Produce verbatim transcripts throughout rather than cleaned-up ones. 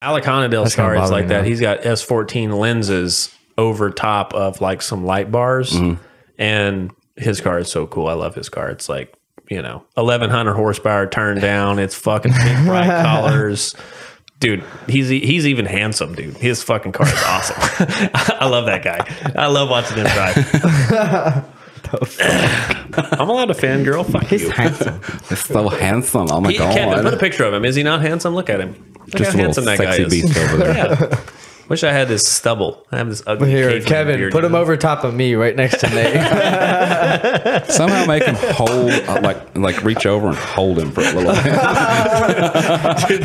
Alec Honadel car is like that. Now. He's got S fourteen lenses over top of like some light bars, mm-hmm. and his car is so cool. I love his car. It's like, you know, eleven hundred horsepower turned down. It's fucking big, bright colors. Dude, he's he's even handsome, dude. His fucking car is awesome. I love that guy. I love watching him drive. The fuck? I'm allowed to fangirl. Fuck he's you. He's handsome. He's so handsome. Oh my he, God. Kevin, put a picture of him. Is he not handsome? Look at him. Look Just how handsome that guy is. Beast over there. Yeah. Wish I had this stubble. I have this ugly Here, Kevin, put him over top of me right next to me. Somehow make him hold, like, like reach over and hold him for a little bit. Dude,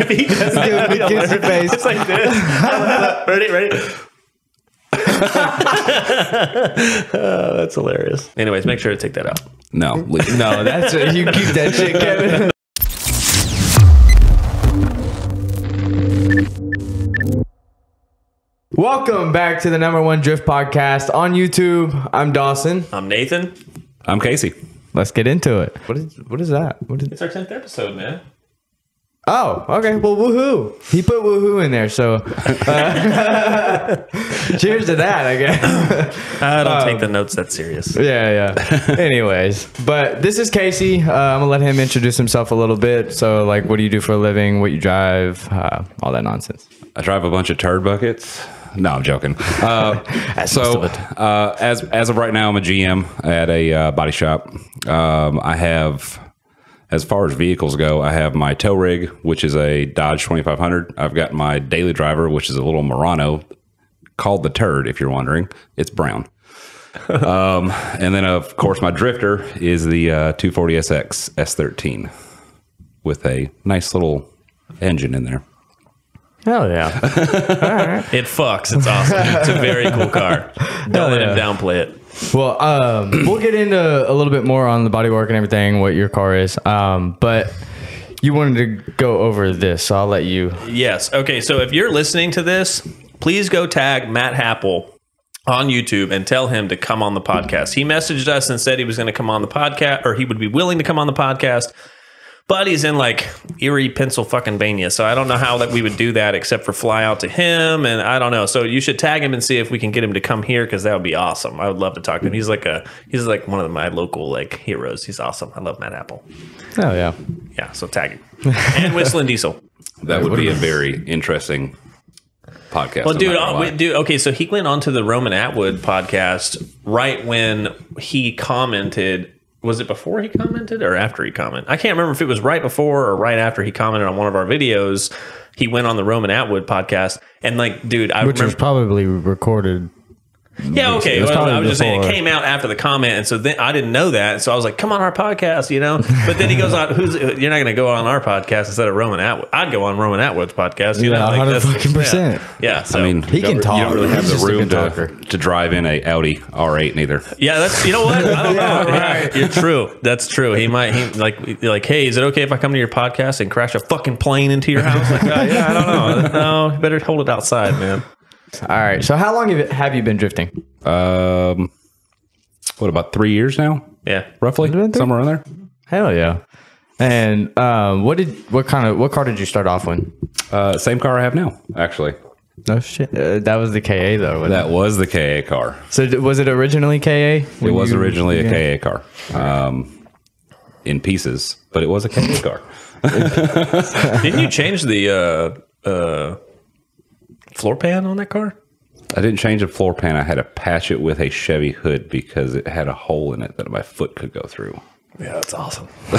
if he doesn't do it, he'll learn. Face. It's like this. Ready, ready? Oh, that's hilarious. Anyways, make sure to take that out. No. No, that's it. You keep that shit, Kevin. Welcome back to the Number One Drift Podcast on YouTube. I'm Dawson. I'm Nathan. I'm Casey. Let's get into it. What is what is that? What is, it's our tenth episode, man. Oh, okay. Well, woohoo! He put woohoo in there, so uh, cheers to that, I guess. I don't um, take the notes that serious. Yeah, yeah. Anyways, but this is Casey. Uh, I'm gonna let him introduce himself a little bit. So, like, what do you do for a living? What you drive? Uh, all that nonsense. I drive a bunch of turd buckets. No, I'm joking. Uh, so, uh, as as of right now, I'm a G M at a uh, body shop. Um, I have, as far as vehicles go, I have my tow rig, which is a Dodge twenty-five hundred. I've got my daily driver, which is a little Murano, called the Turd, if you're wondering. It's brown. um, and then, of course, my drifter is the uh, two forty S X S thirteen with a nice little engine in there. Hell yeah. Right. It fucks. It's awesome. It's a very cool car. Don't let yeah. him downplay it. Well, um, we'll get into a little bit more on the bodywork and everything, what your car is. Um, but you wanted to go over this, so I'll let you. Yes. Okay. So if you're listening to this, please go tag Matt Happel on YouTube and tell him to come on the podcast. He messaged us and said he was going to come on the podcast, or he would be willing to come on the podcast. But he's in like Erie, Pennsylvania, so I don't know how that we would do that except for fly out to him, and I don't know. So you should tag him and see if we can get him to come here, because that would be awesome. I would love to talk to him. He's like a he's like one of my local like heroes. He's awesome. I love Matt Happel. Oh yeah, yeah. So tag him and Whistling Diesel. That would be a very interesting podcast. Well, dude, we, dude. Okay, so he went on to the Roman Atwood podcast right when he commented. Was it before he commented or after he commented? I can't remember if it was right before or right after he commented on one of our videos. He went on the Roman Atwood podcast, and like, dude, I which remember, was probably recorded. Yeah, okay. Well, I was just saying it came out after the comment, and so then I didn't know that, so I was like, "Come on our podcast," you know. But then he goes on, "Who's you're not going to go on our podcast instead of Roman Atwood? I'd go on Roman Atwood's podcast, you yeah, know, like fucking percent." Yeah, yeah, so I mean, he can talk. You don't really have the room to, to drive in a Audi R eight, neither. Yeah, that's you know what I don't yeah, know. Right. You're true. That's true. He might he, like like, hey, is it okay if I come to your podcast and crash a fucking plane into your house? Like, oh, yeah, I don't know. No, you better hold it outside, man. All right. So how long have you been drifting? Um, what, about three years now? Yeah. Roughly somewhere in there. Hell yeah. And, um, what did, what kind of, what car did you start off with? Uh, same car I have now, actually. No shit. Uh, that was the K A though. That it? was the K A car. So was it originally K A? It was originally a again? K A car, um, in pieces, but it was a K A car. Didn't you change the, uh, uh, floor pan on that car? I didn't change the floor pan. I had to patch it with a Chevy hood because it had a hole in it that my foot could go through. Yeah, that's awesome. Like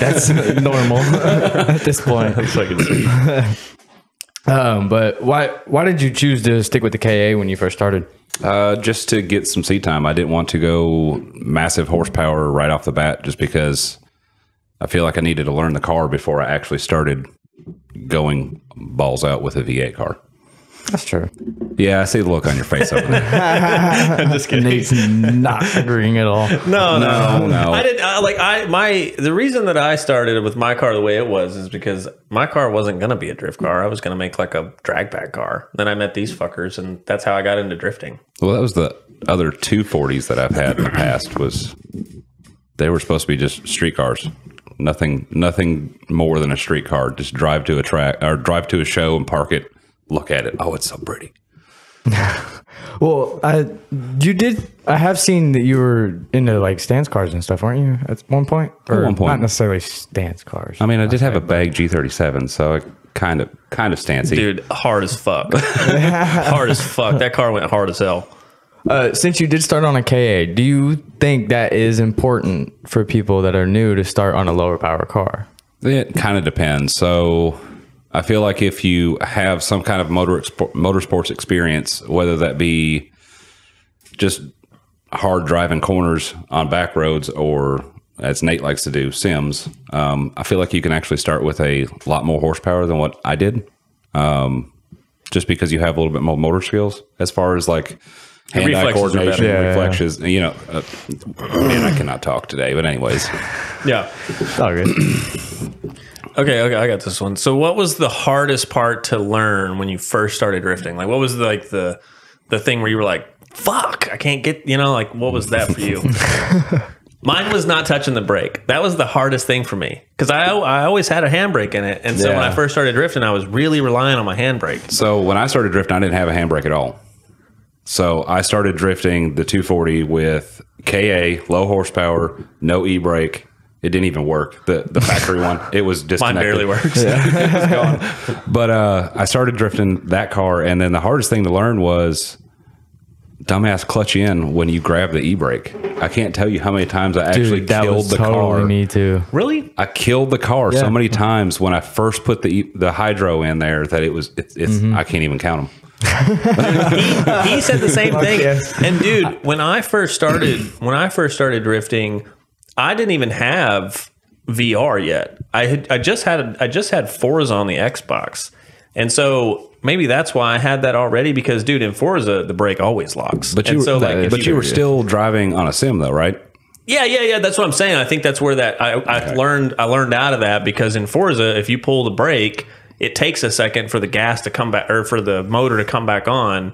that's normal at this point. um, but why why did you choose to stick with the K A when you first started? Uh, just to get some seat time. I didn't want to go massive horsepower right off the bat, just because I feel like I needed to learn the car before I actually started going balls out with a V eight car. That's true. Yeah, I see the look on your face over there. I'm just kidding. Nate's not agreeing at all. No, no, no. no. I didn't I, like I my the reason that I started with my car the way it was is because my car wasn't gonna be a drift car. I was gonna make like a drag bag car. Then I met these fuckers, and that's how I got into drifting. Well, that was the other two forties that I've had in the past. Was they were supposed to be just street cars. Nothing, nothing more than a street car. Just drive to a track or drive to a show and park it. Look at it. Oh, it's so pretty. Well, I you did. I have seen that you were into like stance cars and stuff, weren't you? At one point, or at one point, not necessarily stance cars. I mean, I did have a bag G thirty-seven, so I kind of, kind of stancy. Dude, hard as fuck. Hard as fuck. That car went hard as hell. Uh, since you did start on a K A, do you think that is important for people that are new to start on a lower power car? It kind of depends. So I feel like if you have some kind of motor expo- motorsports experience, whether that be just hard driving corners on back roads or, as Nate likes to do, sims, um, I feel like you can actually start with a lot more horsepower than what I did, um, just because you have a little bit more motor skills as far as like hand-eye coordination, yeah, reflexes, yeah. You know, uh, man, I cannot talk today, but anyways. Yeah. Okay. Okay, okay, I got this one. So what was the hardest part to learn when you first started drifting? Like, what was the, like the the thing where you were like, fuck, I can't get, you know, like, what was that for you? Mine was not touching the brake. That was the hardest thing for me because I, I always had a handbrake in it. And so yeah. when I first started drifting, I was really relying on my handbrake. So when I started drifting, I didn't have a handbrake at all. So I started drifting the two forty with K A, low horsepower, no e-brake. It didn't even work. The the factory one, it was disconnected. Mine barely works. Yeah. It was gone. But uh, I started drifting that car, and then the hardest thing to learn was dumbass clutch in when you grab the e-brake. I can't tell you how many times I Dude, actually that killed was the totally car. Me too. Really? I killed the car yeah. so many times when I first put the the hydro in there that it was. It, it's mm-hmm. I can't even count them. Dude, he, he said the same thing. And dude, when I first started, when I first started drifting, I didn't even have V R yet. I had, I just had, a, I just had Forza on the Xbox, and so maybe that's why I had that already. Because dude, in Forza, the brake always locks. But you, and so, that, like, but you, you were good. Still driving on a sim, though, right? Yeah, yeah, yeah. That's what I'm saying. I think that's where that I, okay. I learned. I learned out of that because in Forza, if you pull the brake, it takes a second for the gas to come back or for the motor to come back on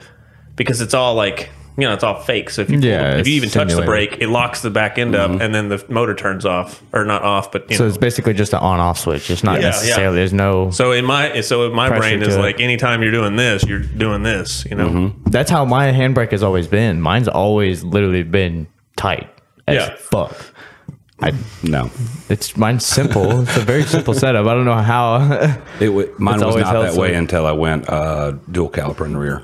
because it's all like, you know, it's all fake. So if you, yeah, the, if you even simulated. touch the brake, it locks the back end mm-hmm. up and then the motor turns off or not off. But you So know. It's basically just an on off switch. It's not yeah, necessarily, yeah. there's no. So in my, so in my brain is like, it. anytime you're doing this, you're doing this, you know, mm-hmm. that's how my handbrake has always been. Mine's always literally been tight as yeah. fuck. I no, it's mine's simple. It's a very simple setup. I don't know how it w mine was not that way until I went uh, dual caliper in the rear.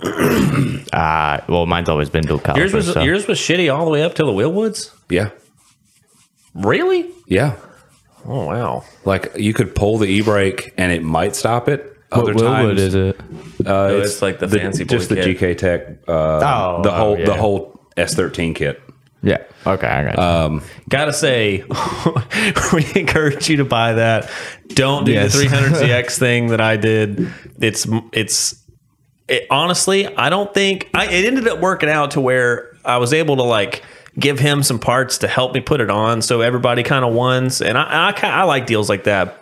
uh well, mine's always been dual caliper. Yours was so. yours was shitty all the way up till the Wilwoods. Yeah, really? Yeah. Oh wow! Like you could pull the e brake and it might stop it. Other what Wilwood times, is it? Uh, no, it's, it's like the, the fancy just boy the kit. G K Tech. Uh, oh, the whole oh, yeah. the whole S thirteen kit. Yeah. Okay. I got you. Um, Gotta say, we encourage you to buy that. Don't do yes. the three hundred Z X thing that I did. It's, it's, it, honestly, I don't think I, it ended up working out to where I was able to like give him some parts to help me put it on. So everybody kind of wins. And I, I, I like deals like that.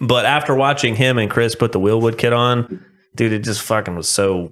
But after watching him and Chris put the Wilwood kit on, dude, it just fucking was so.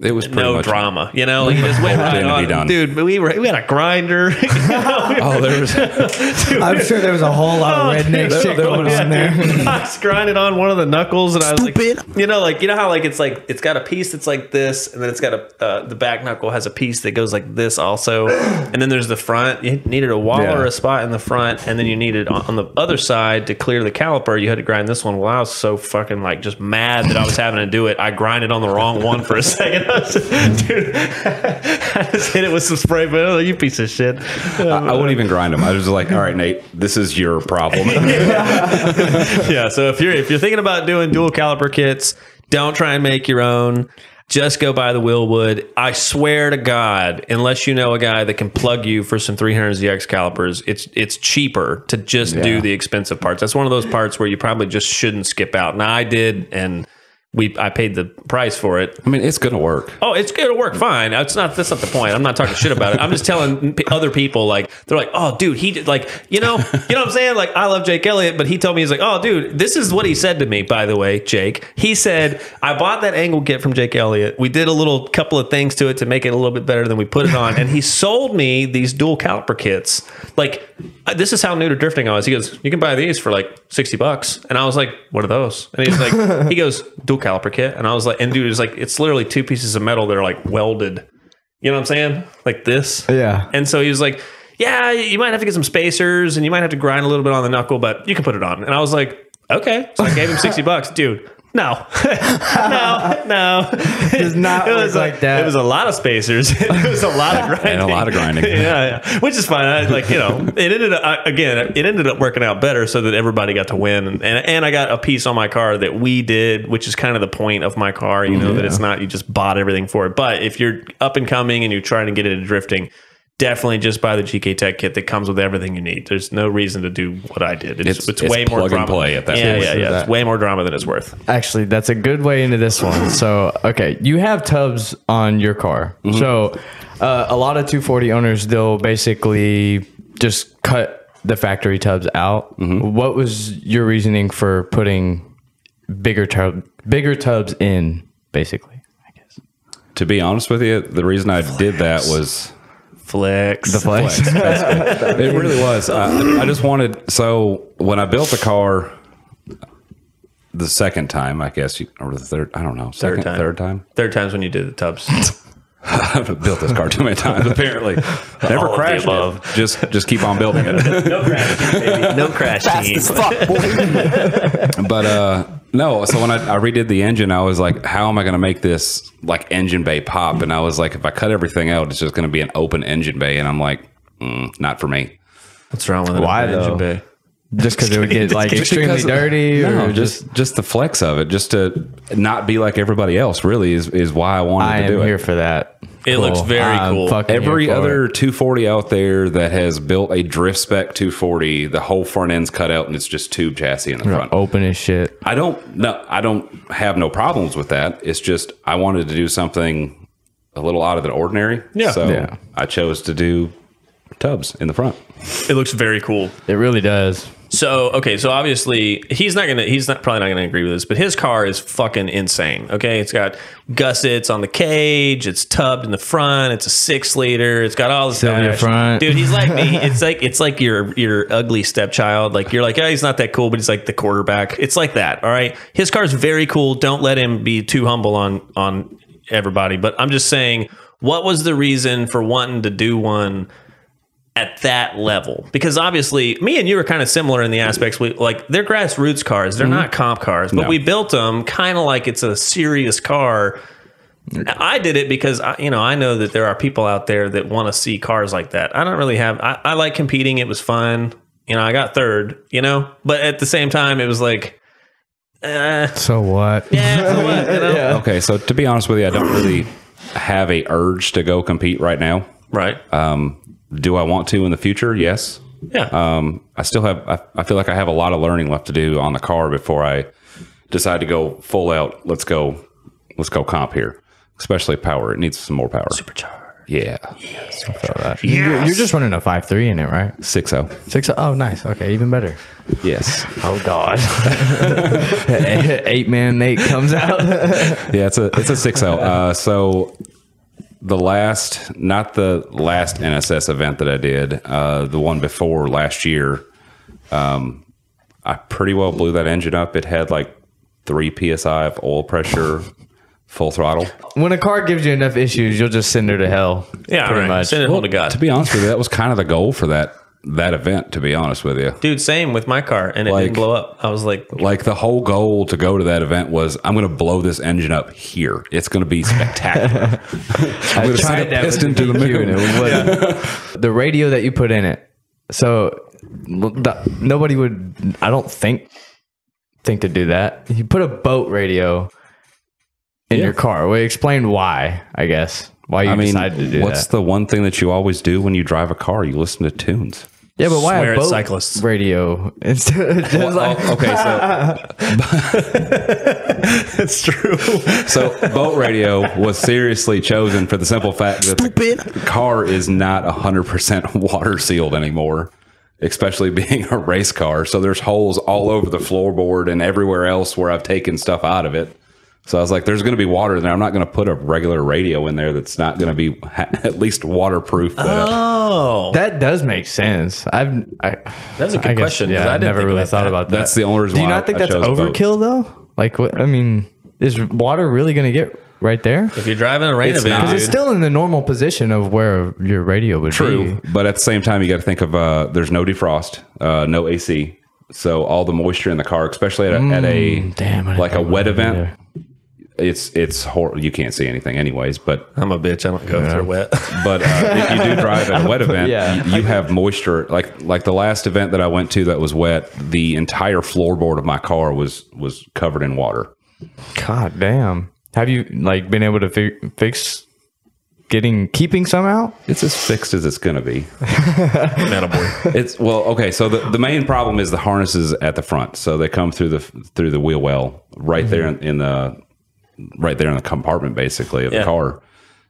It was pretty no much drama, you know. Like you just went right on. Done. Dude, we were, we had a grinder. You know, we oh, there was. Dude, I'm sure there was a whole lot of redneck oh, shit going yeah, on there. Dude, I was grinding on one of the knuckles, and Stupid. I was like, you know, like you know how like it's like it's got a piece that's like this, and then it's got a uh, the back knuckle has a piece that goes like this also, and then there's the front. You needed a wall yeah. or a spot in the front, and then you needed on, on the other side to clear the caliper. You had to grind this one. Well, I was so fucking like just mad that I was having to do it. I grinded on the wrong one for a second. Dude, I just hit it with some spray paint. Like, you piece of shit. I, I wouldn't even grind them. I was like, all right, Nate, this is your problem. yeah. yeah. So if you're if you're thinking about doing dual caliper kits, don't try and make your own. Just go buy the Wilwood. I swear to God, unless you know a guy that can plug you for some three hundred Z X calipers, it's it's cheaper to just yeah. do the expensive parts. That's one of those parts where you probably just shouldn't skip out. And I did, and. We, I paid the price for it. I mean, it's going to work. Oh, it's going to work fine. It's not, that's not the point. I'm not talking shit about it. I'm just telling other people, like, they're like, oh, dude, he did, like, you know, you know what I'm saying? Like, I love Jake Elliott, but he told me, he's like, oh, dude, this is what he said to me, by the way, Jake. He said, I bought that angle kit from Jake Elliott. We did a little couple of things to it to make it a little bit better than we put it on. And he sold me these dual caliper kits. Like, this is how new to drifting I was. He goes, you can buy these for like sixty bucks. And I was like, what are those? And he's like, he goes, dual caliper kit. And I was like, and dude is like, it's literally two pieces of metal that are like welded. You know what I'm saying? Like this. Yeah. And so he was like, yeah, you might have to get some spacers and you might have to grind a little bit on the knuckle, but you can put it on. And I was like, okay. So I gave him sixty bucks, dude. No, no, no. It does not it was like, like that. It was a lot of spacers. It was a lot of grinding. And a lot of grinding. Yeah, yeah, which is fine. I, like, you know, it ended up, again, it ended up working out better so that everybody got to win. And, and, and I got a piece on my car that we did, which is kind of the point of my car, you know, yeah. that it's not, you just bought everything for it. But if you're up and coming and you're trying to get into drifting, definitely just buy the G K Tech kit that comes with everything you need. There's no reason to do what I did. It's, it's, it's, it's way more plug drama. And play at that yeah, point. Yeah, yeah, yeah. It's way more drama than it's worth. Actually, that's a good way into this one. So, okay, you have tubs on your car. Mm-hmm. So, uh, a lot of two forty owners, they'll basically just cut the factory tubs out. Mm-hmm. What was your reasoning for putting bigger tub, bigger tubs in, basically? I guess. To be honest with you, the reason I Flares. did that was... Flex. The flex. flex. It really was. I, I just wanted, so when I built the car the second time, I guess, you, or the third, I don't know. Second, third time. Third time. Third time's when you did the tubs. I've built this car too many times, apparently. Never crashed it. Just, just keep on building it. No crashing, baby. No crashing. Fast as fuck, boy. But, uh, no, so when I, I redid the engine, I was like, how am I going to make this, like, engine bay pop? And I was like, if I cut everything out, it's just going to be an open engine bay. And I'm like, mm, not for me. What's wrong with an open engine bay? Just because it would get, like, extremely dirty? No, or just, just the flex of it. Just to not be like everybody else, really, is, is why I wanted to do it. I am here for that. It looks very cool. Every other two forty out there that has built a drift spec two forty, the whole front end's cut out and it's just tube chassis in the front. Open as shit. I don't no, I don't have no problems with that. It's just I wanted to do something a little out of the ordinary. Yeah. So yeah. I chose to do tubs in the front. It looks very cool. It really does. So, okay, so obviously he's not gonna he's not probably not gonna agree with this, but his car is fucking insane. Okay, it's got gussets on the cage, it's tubbed in the front, it's a six liter, it's got all this stuff. Dude, he's like me. It's like it's like your your ugly stepchild. Like you're like, oh, he's not that cool, but he's like the quarterback. It's like that. All right. His car's very cool. Don't let him be too humble on on everybody. But I'm just saying, what was the reason for wanting to do one at that level? Because obviously me and you are kind of similar in the aspects we like. They're grassroots cars, they're mm-hmm. not comp cars, but no. we built them kind of like it's a serious car. I did it because I, you know, I know that there are people out there that want to see cars like that. I don't really have I, I like competing. It was fun, you know, I got third, you know, but at the same time it was like uh, so what yeah, so what, you know? Yeah. Okay, so to be honest with you, I don't really have a urge to go compete right now, right? um Do I want to in the future? Yes. Yeah. Um, I still have, I, I feel like I have a lot of learning left to do on the car before I decide to go full out. Let's go, let's go comp here, especially power. It needs some more power. Supercharge. Yeah. Yeah. Supercharge. Yes. You're, you're just running a five three in it, right? six oh. six oh. Oh, nice. Okay. Even better. Yes. Oh God. Eight man Nate comes out. Yeah. It's a, it's a six oh. Uh, so The last, not the last N S S event that I did, uh, the one before last year, um, I pretty well blew that engine up. It had like three P S I of oil pressure, full throttle. When a car gives you enough issues, you'll just send her to hell. Yeah, pretty right. much. Send it well, to God. To be honest with you, that was kind of the goal for that that event, to be honest with you. Dude, same with my car, and it like, didn't blow up. I was like... Like, the whole goal to go to that event was, I'm going to blow this engine up here. It's going to be spectacular. I'm going to send a piston to the moon. Yeah. The radio that you put in it. So, the, nobody would... I don't think think to do that. You put a boat radio in yeah. your car. We explained why, I guess. Why you I mean, decided to do what's that? The one thing that you always do when you drive a car? You listen to tunes. Yeah, but why Swear a boat cyclists. radio instead? Just well, like, oh, okay, so it's true. So boat radio was seriously chosen for the simple fact that Stupid. the car is not a hundred percent water sealed anymore, especially being a race car. So there's holes all over the floorboard and everywhere else where I've taken stuff out of it. So I was like, there's going to be water there. I'm not going to put a regular radio in there that's not going to be at least waterproof. But, uh, oh, that does make sense. I've I, that's a good I question. Guess, yeah, I I've never really thought that. about that. That's the only reason. Do you why not think I, that's I overkill boats. though? Like, what? I mean, is water really going to get right there? If you're driving a rain it's event, because it's still in the normal position of where your radio would True, be. True, but at the same time, you got to think of uh, there's no defrost, uh, no A C, so all the moisture in the car, especially at a, mm, at a damn, like a wet event. It's it's horrible. You can't see anything, anyways. But I'm a bitch. I don't go yeah. through wet. But uh, if you do drive at a wet event, yeah. you, you have moisture. Like like the last event that I went to that was wet, the entire floorboard of my car was was covered in water. God damn! Have you like been able to fi fix getting keeping some out? It's as fixed as it's gonna be. Attaboy. It's well okay. So the the main problem is the harnesses at the front. So they come through the through the wheel well right mm-hmm. there in, in the. right there in the compartment basically of yeah. the car.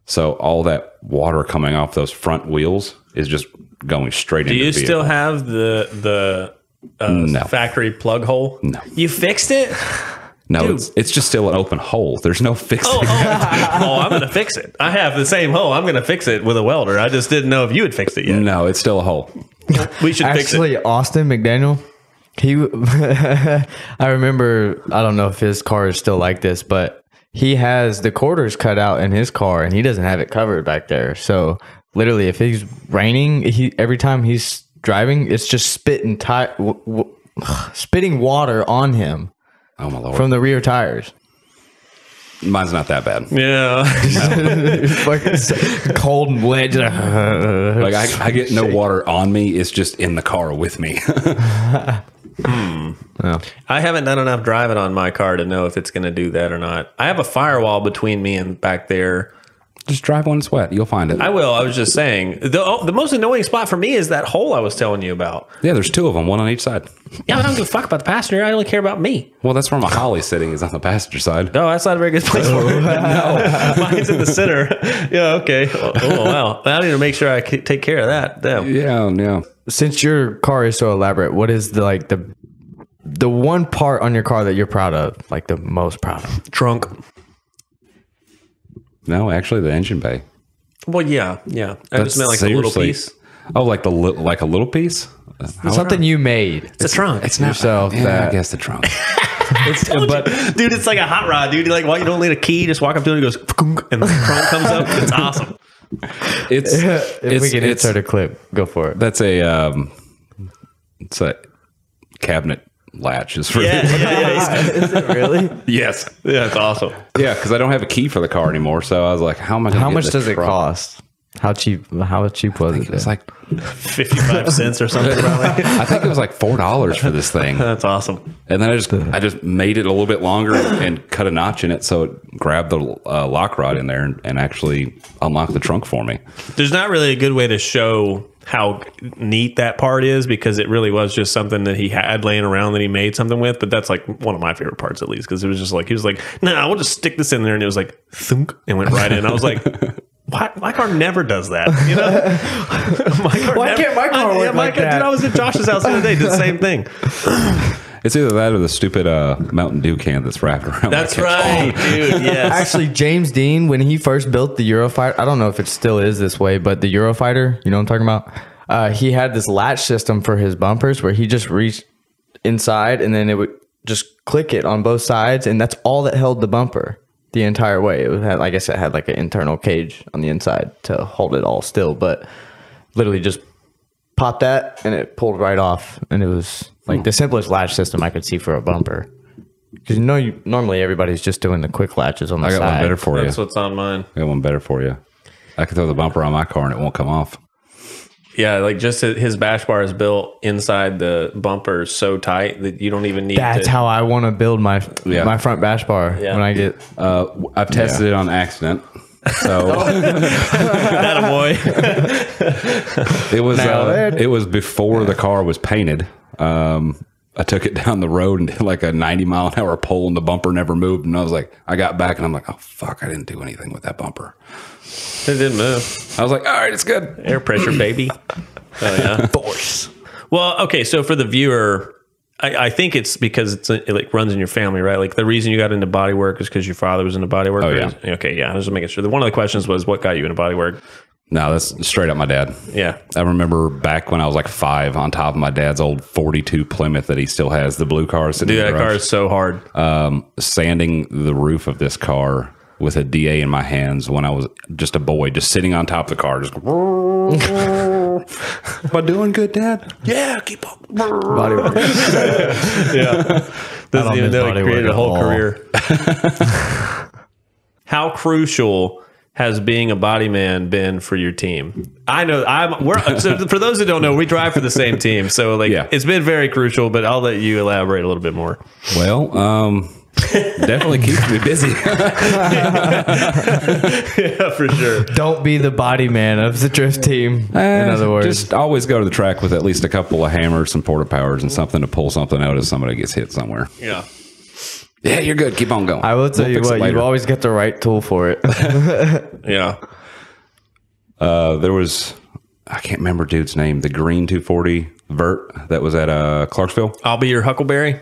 So all that water coming off those front wheels is just going straight Do into the Do you still have the the uh, no. factory plug hole? No. You fixed it? No, it's, it's just still an open hole. There's no fixing oh, oh, it. Oh, I'm going to fix it. I have the same hole. I'm going to fix it with a welder. I just didn't know if you had fixed it yet. No, it's still a hole. We should Actually, fix it. Actually, Austin McDaniel, he I remember, I don't know if his car is still like this, but he has the quarters cut out in his car, and he doesn't have it covered back there. So literally, if he's raining, he every time he's driving, it's just spitting tire, w w spitting water on him. Oh my lord! From the rear tires. Mine's not that bad. Yeah, like cold and wet. Like I, I get no water on me; it's just in the car with me. Hmm. Oh. I haven't done enough driving on my car to know if it's going to do that or not. I have a firewall between me and back there. Just drive on sweat. You'll find it. I will. I was just saying. The, oh, the most annoying spot for me is that hole I was telling you about. Yeah, there's two of them. One on each side. Yeah, I don't give a fuck about the passenger. I only care about me. Well, that's where my Holly's sitting is on the passenger side. No, that's not a very good place for it. No. Mine's in the center. Yeah, okay. Oh, oh, wow. I need to make sure I take care of that. Damn. Yeah, yeah. Since your car is so elaborate, what is the like the the one part on your car that you're proud of, like the most proud of? Trunk. No, actually, the engine bay. Well, yeah, yeah. I That's just meant like seriously. a little piece. Oh, like the li like a little piece. How Something you made. It's, it's a trunk. It's not yourself. Yeah, that. I guess the trunk. It's, but, dude, it's like a hot rod, dude. You're like, well, you don't need a key. Just walk up to it and it goes, and the trunk comes up. It's awesome. It's if it's, we can it's, insert a clip, go for it. That's a um, it's a cabinet latch. Is for yeah, yeah, yeah. Is it really? Yes, yeah, it's awesome. Yeah, because I don't have a key for the car anymore, so I was like, how am I? How much does truck? it cost? How cheap? How cheap was I think it? It was like fifty-five cents or something. Probably. I think it was like four dollars for this thing. That's awesome. And then I just I just made it a little bit longer and cut a notch in it so it grabbed the uh, lock rod in there and, and actually unlocked the trunk for me. There's not really a good way to show how neat that part is because it really was just something that he had laying around that he made something with. But that's like one of my favorite parts at least because it was just like he was like, "No, nah, we'll just stick this in there," and it was like thunk and went right in. I was like. Why, my car never does that. You know? my car Why never, can't my car I, work yeah, my like car, that? Dude, I was at Josh's house the other day. Did the same thing. It's either that or the stupid uh, Mountain Dew can that's wrapped around. That's right, dude. Yes. Actually, James Dean, when he first built the Eurofighter, I don't know if it still is this way, but the Eurofighter, you know what I'm talking about? Uh, he had this latch system for his bumpers where he just reached inside and then it would just click it on both sides, and that's all that held the bumper. The entire way. It had, I guess it had like an internal cage on the inside to hold it all still, but literally just popped that and it pulled right off. And it was like hmm. the simplest latch system I could see for a bumper. Because you know, you, normally everybody's just doing the quick latches on the side. I got side. one better for That's you. That's what's on mine. I got one better for you. I could throw the bumper on my car and it won't come off. Yeah, like just his bash bar is built inside the bumper so tight that you don't even need. That's to, how I want to build my yeah. my front bash bar yeah. when I get. Uh, I've tested yeah. it on accident. So that boy. It was uh, it was before the car was painted. Um, I took it down the road and did like a ninety mile an hour pull, and the bumper never moved. And I was like, I got back and I'm like, oh fuck, I didn't do anything with that bumper. It didn't move. I was like, all right, it's good. Air pressure, baby. Oh, yeah. Force. Well, okay, so for the viewer, I, I think it's because it's a, it like runs in your family, right? Like the reason you got into body work is because your father was into body work. Oh, yeah. Is, okay. Yeah. I was just making sure that one of the questions was what got you into body work? No, that's straight up my dad. Yeah. I remember back when I was like five on top of my dad's old forty-two Plymouth that he still has, the blue car. Dude, that car is so hard. Um, sanding the roof of this car with a D A in my hands when I was just a boy, just sitting on top of the car. Just am I doing good, Dad? Yeah, keep up. Body work. Yeah. Doesn't even know he created a whole career. How crucial has being a body man been for your team? I know I'm. We're, so for those that don't know, we drive for the same team, so like yeah. it's been very crucial. But I'll let you elaborate a little bit more. Well, um, definitely keeps me busy. Yeah, for sure. Don't be the body man of the drift team. Uh, in other words, just always go to the track with at least a couple of hammers, some porta powers, and something to pull something out if somebody gets hit somewhere. Yeah. Yeah, you're good. Keep on going. I will tell we'll you what, you always get the right tool for it. Yeah. Uh, there was, I can't remember dude's name, the green two forty vert that was at uh, Clarksville. I'll be your Huckleberry.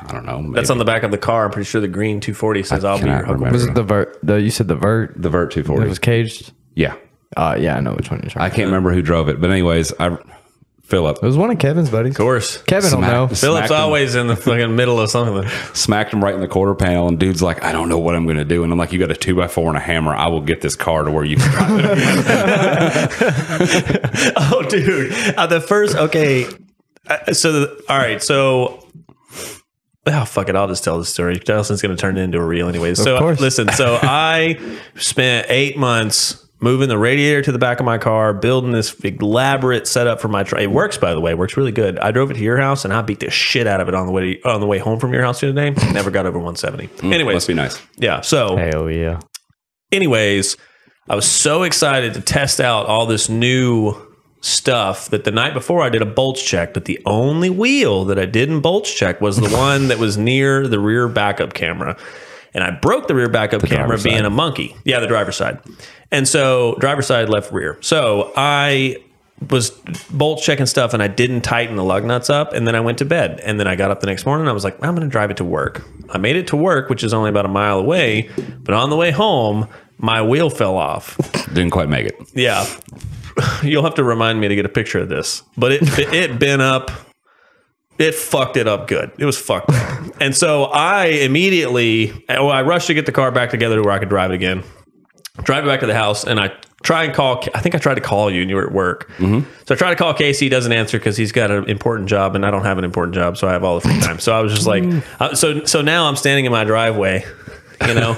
I don't know. Maybe. That's on the back of the car. I'm pretty sure the green two forty says I'll be your Huckleberry. Remember. Was it the vert? The, you said the vert? The vert two forty. It was caged? Yeah. Uh, yeah, I know which one you're talking about. I can't remember who drove it, but anyways, I... Phillip. It was one of Kevin's buddies. Of course. Kevin Smack, will know. Phillip's always in the fucking middle of something. Smacked him right in the quarter panel, and dude's like, I don't know what I'm going to do. And I'm like, you got a two by four and a hammer. I will get this car to where you can drive it. Oh, dude. Uh, the first, okay. Uh, so, the, all right. So, oh, fuck it. I'll just tell the story. Justin's going to turn it into a reel anyways. Of so, course. Listen, so I spent eight months moving the radiator to the back of my car, building this elaborate setup for my truck. It works, by the way. It works really good. I drove it to your house, and I beat the shit out of it on the way to, on the way home from your house the other day. Never got over one seventy. Mm, anyways. Must be nice. Yeah. So. Hell yeah. Anyways, I was so excited to test out all this new stuff that the night before I did a bolts check, but the only wheel that I didn't bolts check was the one that was near the rear backup camera. And I broke the rear backup the camera being side. A monkey. Yeah, the driver's side. And so driver's side, left rear. So I was bolt checking stuff and I didn't tighten the lug nuts up. And then I went to bed. And then I got up the next morning and I was like, I'm going to drive it to work. I made it to work, which is only about a mile away. But on the way home, my wheel fell off. Didn't quite make it. Yeah. You'll have to remind me to get a picture of this. But it it bent up. It fucked it up good. It was fucked up. And so I immediately, well, I rushed to get the car back together to where I could drive it again. Drive it back to the house, and I try and call, I think I tried to call you, and you were at work. Mm-hmm. So I tried to call Casey. He doesn't answer because he's got an important job, and I don't have an important job, so I have all the free time. So I was just like, uh, so so now I'm standing in my driveway, you know.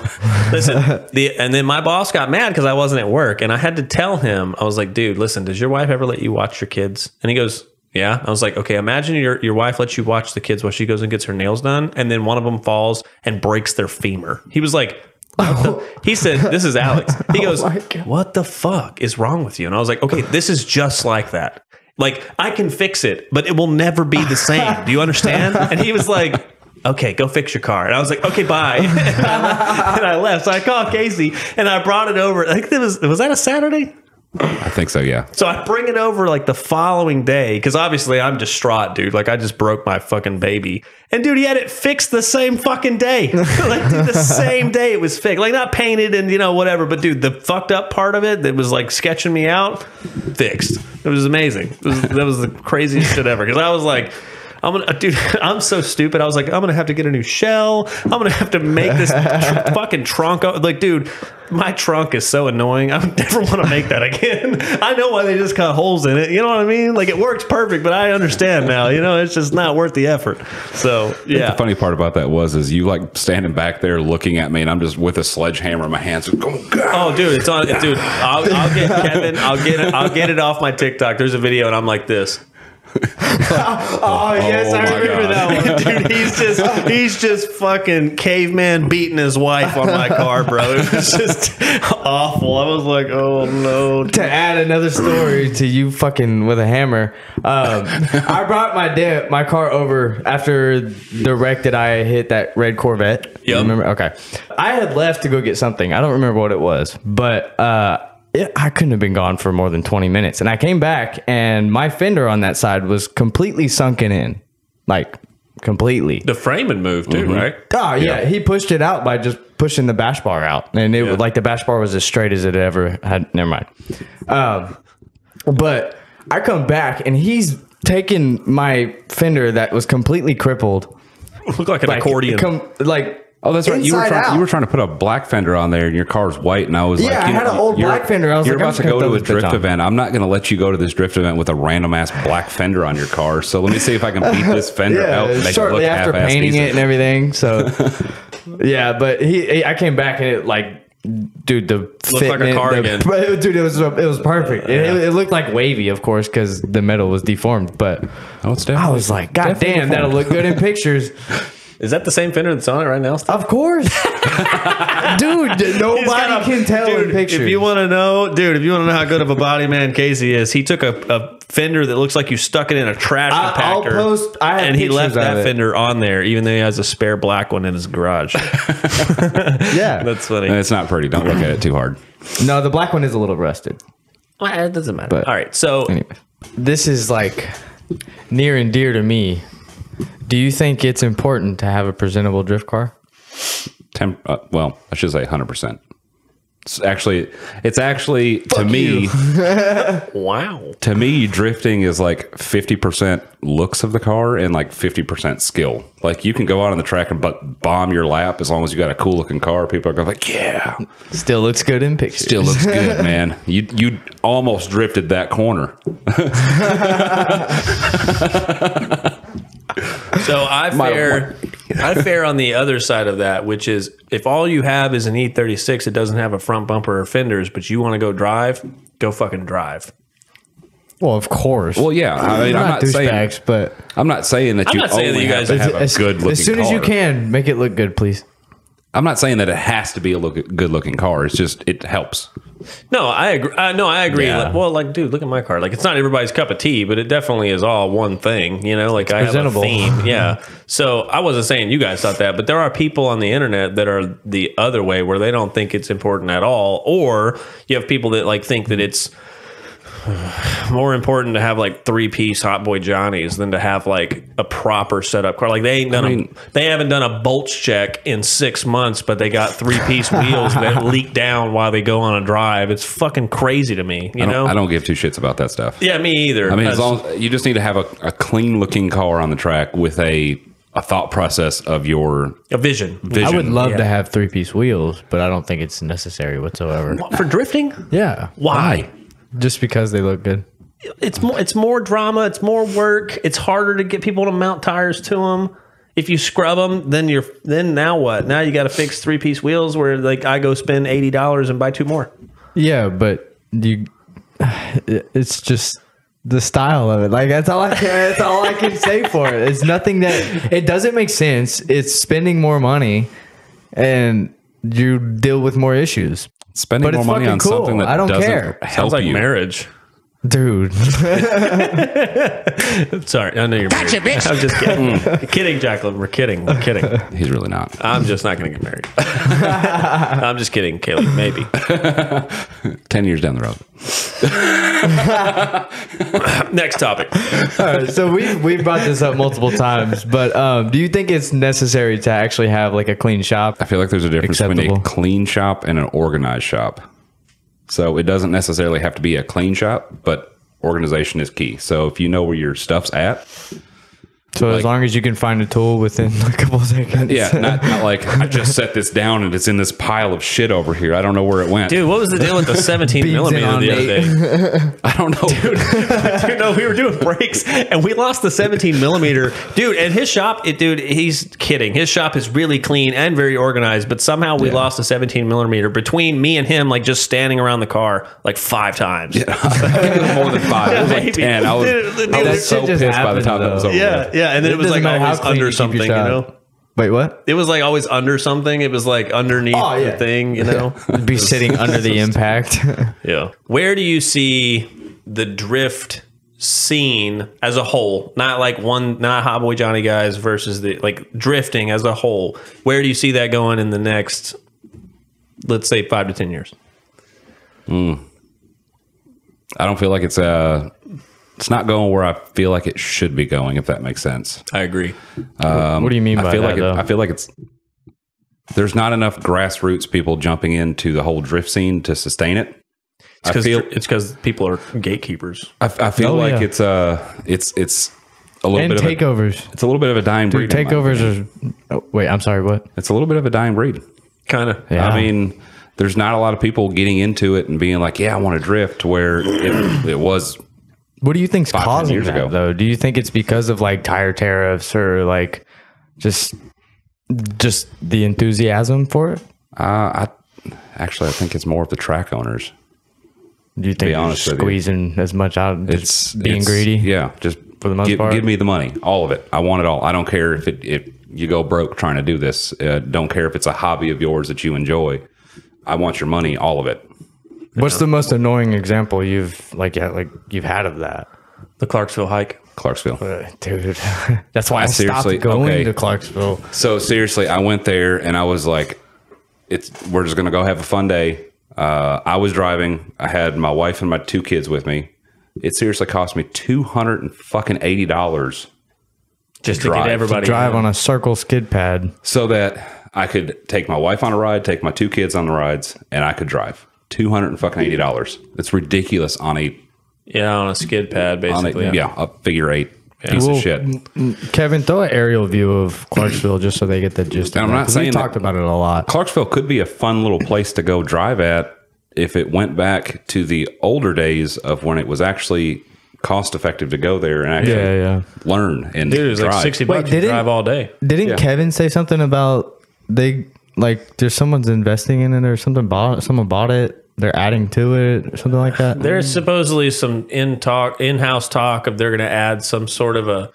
Listen, the and then my boss got mad because I wasn't at work, and I had to tell him, I was like, dude, listen, does your wife ever let you watch your kids? And he goes, yeah. I was like, okay, imagine your, your wife lets you watch the kids while she goes and gets her nails done, and then one of them falls and breaks their femur. He was like, oh. He said, this is Alex. He goes, oh what the fuck is wrong with you? And I was like, okay, this is just like that. Like, I can fix it, but it will never be the same. Do you understand? And he was like, okay, go fix your car. And I was like, okay, bye. And I, and I left. So I called Casey, and I brought it over. I think that was, was that a Saturday? I think so, yeah. So I bring it over like the following day because obviously I'm distraught, dude. Like I just broke my fucking baby. And dude, he had it fixed the same fucking day. Like dude, the same day it was fixed. Like not painted and you know whatever, but dude, the fucked up part of it that was like sketching me out, fixed. It was amazing. It was, that was the craziest shit ever because I was like, I'm gonna, dude, I'm so stupid. I was like, I'm gonna have to get a new shell. I'm gonna have to make this tr- fucking trunk. Like, dude, my trunk is so annoying. I never want to make that again. I know why they just cut holes in it. You know what I mean? Like, it works perfect, but I understand now. You know, it's just not worth the effort. So, yeah. The funny part about that was, is you like standing back there looking at me, and I'm just with a sledgehammer in my hands. Like, oh, God. Oh, dude, it's on. Dude, I'll, I'll get Kevin. I'll get it. I'll get it off my TikTok. There's a video, and I'm like this. oh, oh yes, oh, I remember that one, dude. He's just he's just fucking caveman beating his wife on my car, bro. It was just awful. I was like, oh no. Dude. To add another story to you fucking with a hammer, um, I brought my dad, my car over after the wreck that I hit that red Corvette. Yep. You remember? Okay, I had left to go get something. I don't remember what it was, but. uh It, I couldn't have been gone for more than twenty minutes. And I came back and my fender on that side was completely sunken in. like completely. The frame had moved too, mm-hmm. right? Oh yeah. yeah, he pushed it out by just pushing the bash bar out, and it yeah. was like the bash bar was as straight as it ever had. Never mind. Um, but I come back and he's taken my fender that was completely crippled. Looked like an like, accordion. Com- like. Oh, that's right. You were, trying, you were trying to put a black fender on there, and your car's white, and I was yeah, like... Yeah, I had an old black fender. I was you're like, about to go to a drift event. I'm not going to let you go to this drift event with a random-ass black fender on your car, so let me see if I can beat this fender yeah, out. Yeah, shortly after painting it and everything, so... yeah, but he, he, I came back, and it, like... Dude, the looked fitment, like a car the, again. Dude, it was it was perfect. It, yeah. it, it looked like wavy, of course, because the metal was deformed. But oh, it's I was like, God damn, deformed. That'll look good in pictures. Is that the same fender that's on it right now? Still? Of course, dude. Nobody gotta, can tell dude, in pictures. If you want to know, dude, if you want to know how good of a body man Casey is, he took a, a fender that looks like you stuck it in a trash I, compactor, I'll post, I and he left that fender on there, even though he has a spare black one in his garage. Yeah, that's funny. And it's not pretty. Don't look at it too hard. No, the black one is a little rusted. Well, it doesn't matter. But all right, so anyway. This is like near and dear to me. Do you think it's important to have a presentable drift car? Tem- uh, well, I should say one hundred percent. It's actually, it's actually Fuck to me, wow. To me, drifting is like fifty percent looks of the car and like fifty percent skill. Like you can go out on the track and but bomb your lap as long as you got a cool looking car. People are going like, yeah, still looks good in pictures. Still looks good, man. You you almost drifted that corner. So I fare, I fare on the other side of that, which is if all you have is an E thirty-six, it doesn't have a front bumper or fenders, but you want to go drive, go fucking drive. Well, of course. Well, yeah. I mean, I'm not saying, bags, but I'm not saying that you only saying that you guys have, have a good looking car. As soon as you can, make it look good, please. I'm not saying that it has to be a look, good looking car. It's just it helps. No, I agree. Uh, no, I agree. Yeah. Like, well, like, dude, look at my car. Like, it's not everybody's cup of tea, but it definitely is all one thing. You know, like it's I presentable. Have a theme. Yeah. So I wasn't saying you guys thought that, but there are people on the internet that are the other way where they don't think it's important at all, or you have people that like think that it's more important to have like three piece Hot Boy Johnnies than to have like a proper setup car. Like they ain't done I mean, a, they haven't done a bolts check in six months, but they got three piece wheels that leak down while they go on a drive. It's fucking crazy to me. You I know, I don't give two shits about that stuff. Yeah, me either. I mean, as long as you just need to have a, a clean looking car on the track with a. A thought process of your a vision. vision. I would love yeah. to have three piece wheels, but I don't think it's necessary whatsoever what, for drifting. Yeah, why? Just because they look good. It's more. It's more drama. It's more work. It's harder to get people to mount tires to them. If you scrub them, then you're then now what? Now you got to fix three piece wheels. Where like I go spend eighty dollars and buy two more. Yeah, but you. It's just. The style of it, like that's all I can, that's all I can say for it. It's nothing that it doesn't make sense. It's spending more money, and you deal with more issues. Spending but more money on cool. something that I don't doesn't care. Help Sounds like you. Marriage, dude. Sorry, I know you're. Gotcha, married. Bitch. I'm just kidding. Mm. Kidding, Jacqueline. We're kidding. We're kidding. He's really not. I'm just not going to get married. I'm just kidding, Caleb. Maybe ten years down the road. Next topic. All right, so we we brought this up multiple times, but um, do you think it's necessary to actually have like a clean shop? I feel like there's a difference acceptable. Between a clean shop and an organized shop. So it doesn't necessarily have to be a clean shop, but organization is key. So if you know where your stuff's at. So like, as long as you can find a tool within a couple of seconds. Yeah, not, not like I just set this down and it's in this pile of shit over here. I don't know where it went. Dude, what was the deal with the seventeen millimeter the other day? I don't know. Dude, dude, no, we were doing breaks and we lost the seventeen millimeter. Dude, and his shop, it, dude, he's kidding. His shop is really clean and very organized, but somehow we yeah. lost the seventeen millimeter between me and him, like just standing around the car like five times. Yeah. It was more than five. Yeah, it was like maybe. ten. I was, dude, dude, I was so pissed happened, by the time though. That was over. Yeah, yeah. Yeah, and then it, it was like always under you something, you know? Wait, what? It was like always under something. It was like underneath oh, yeah. the thing, you know? It'd be sitting under the impact. Yeah. Where do you see the drift scene as a whole? Not like one, not Hot Boy Johnny guys versus the, like drifting as a whole. Where do you see that going in the next, let's say, five to ten years? Mm. I don't feel like it's a... Uh, it's not going where I feel like it should be going, if that makes sense. I agree. Um, what do you mean by I feel that, like it, though? I feel like it's, there's not enough grassroots people jumping into the whole drift scene to sustain it. It's because it's because people are gatekeepers. I, I feel oh, like yeah. it's uh it's it's a little and bit takeovers. of takeovers. It's a little bit of a dying breed. Dude, takeovers are. Oh, wait, I'm sorry. What? It's a little bit of a dying breed. Kind of. Yeah. I mean, there's not a lot of people getting into it and being like, "Yeah, I want to drift." To where it, it was. What do you think's causing years that, ago. though? Do you think it's because of like tire tariffs or like just just the enthusiasm for it? Uh, I actually I think it's more of the track owners. Do you think you're squeezing you. as much out of it's being it's, greedy? Yeah. Just for the most give, part. Give me the money. All of it. I want it all. I don't care if it if you go broke trying to do this. Uh, don't care if it's a hobby of yours that you enjoy. I want your money, all of it. What's yeah. the most annoying example you've like yeah, like you've had of that? The Clarksville hike. Clarksville. Uh, dude. That's why I, I seriously, stopped going okay. to Clarksville. So seriously, I went there and I was like, it's we're just gonna go have a fun day. Uh, I was driving. I had my wife and my two kids with me. It seriously cost me two hundred and fucking eighty dollars just to, to get everybody to drive on a circle skid pad, so that I could take my wife on a ride, take my two kids on the rides, and I could drive. Two hundred and fucking eighty dollars. It's ridiculous on a yeah on a skid pad, basically. A, yeah, a figure eight. Piece well, of shit. Kevin, throw an aerial view of Clarksville just so they get the gist. I'm not saying we talked about it a lot. Clarksville could be a fun little place to go drive at if it went back to the older days of when it was actually cost effective to go there and actually yeah, yeah. learn and Dude, it was drive. Like sixty bucks to drive all day. Didn't yeah. Kevin say something about they like there's someone's investing in it or something? Bought someone bought it. They're adding to it or something like that. There's supposedly some in talk, in-house talk of they're going to add some sort of a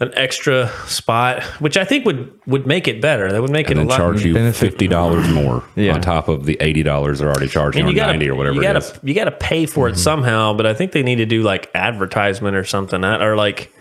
an extra spot, which I think would would make it better. That would make and it a lot charge you fifty dollars more yeah. on top of the eighty dollars they're already charging, or gotta, ninety or whatever. You got to you got to pay for mm-hmm. it somehow. But I think they need to do like advertisement or something, or like,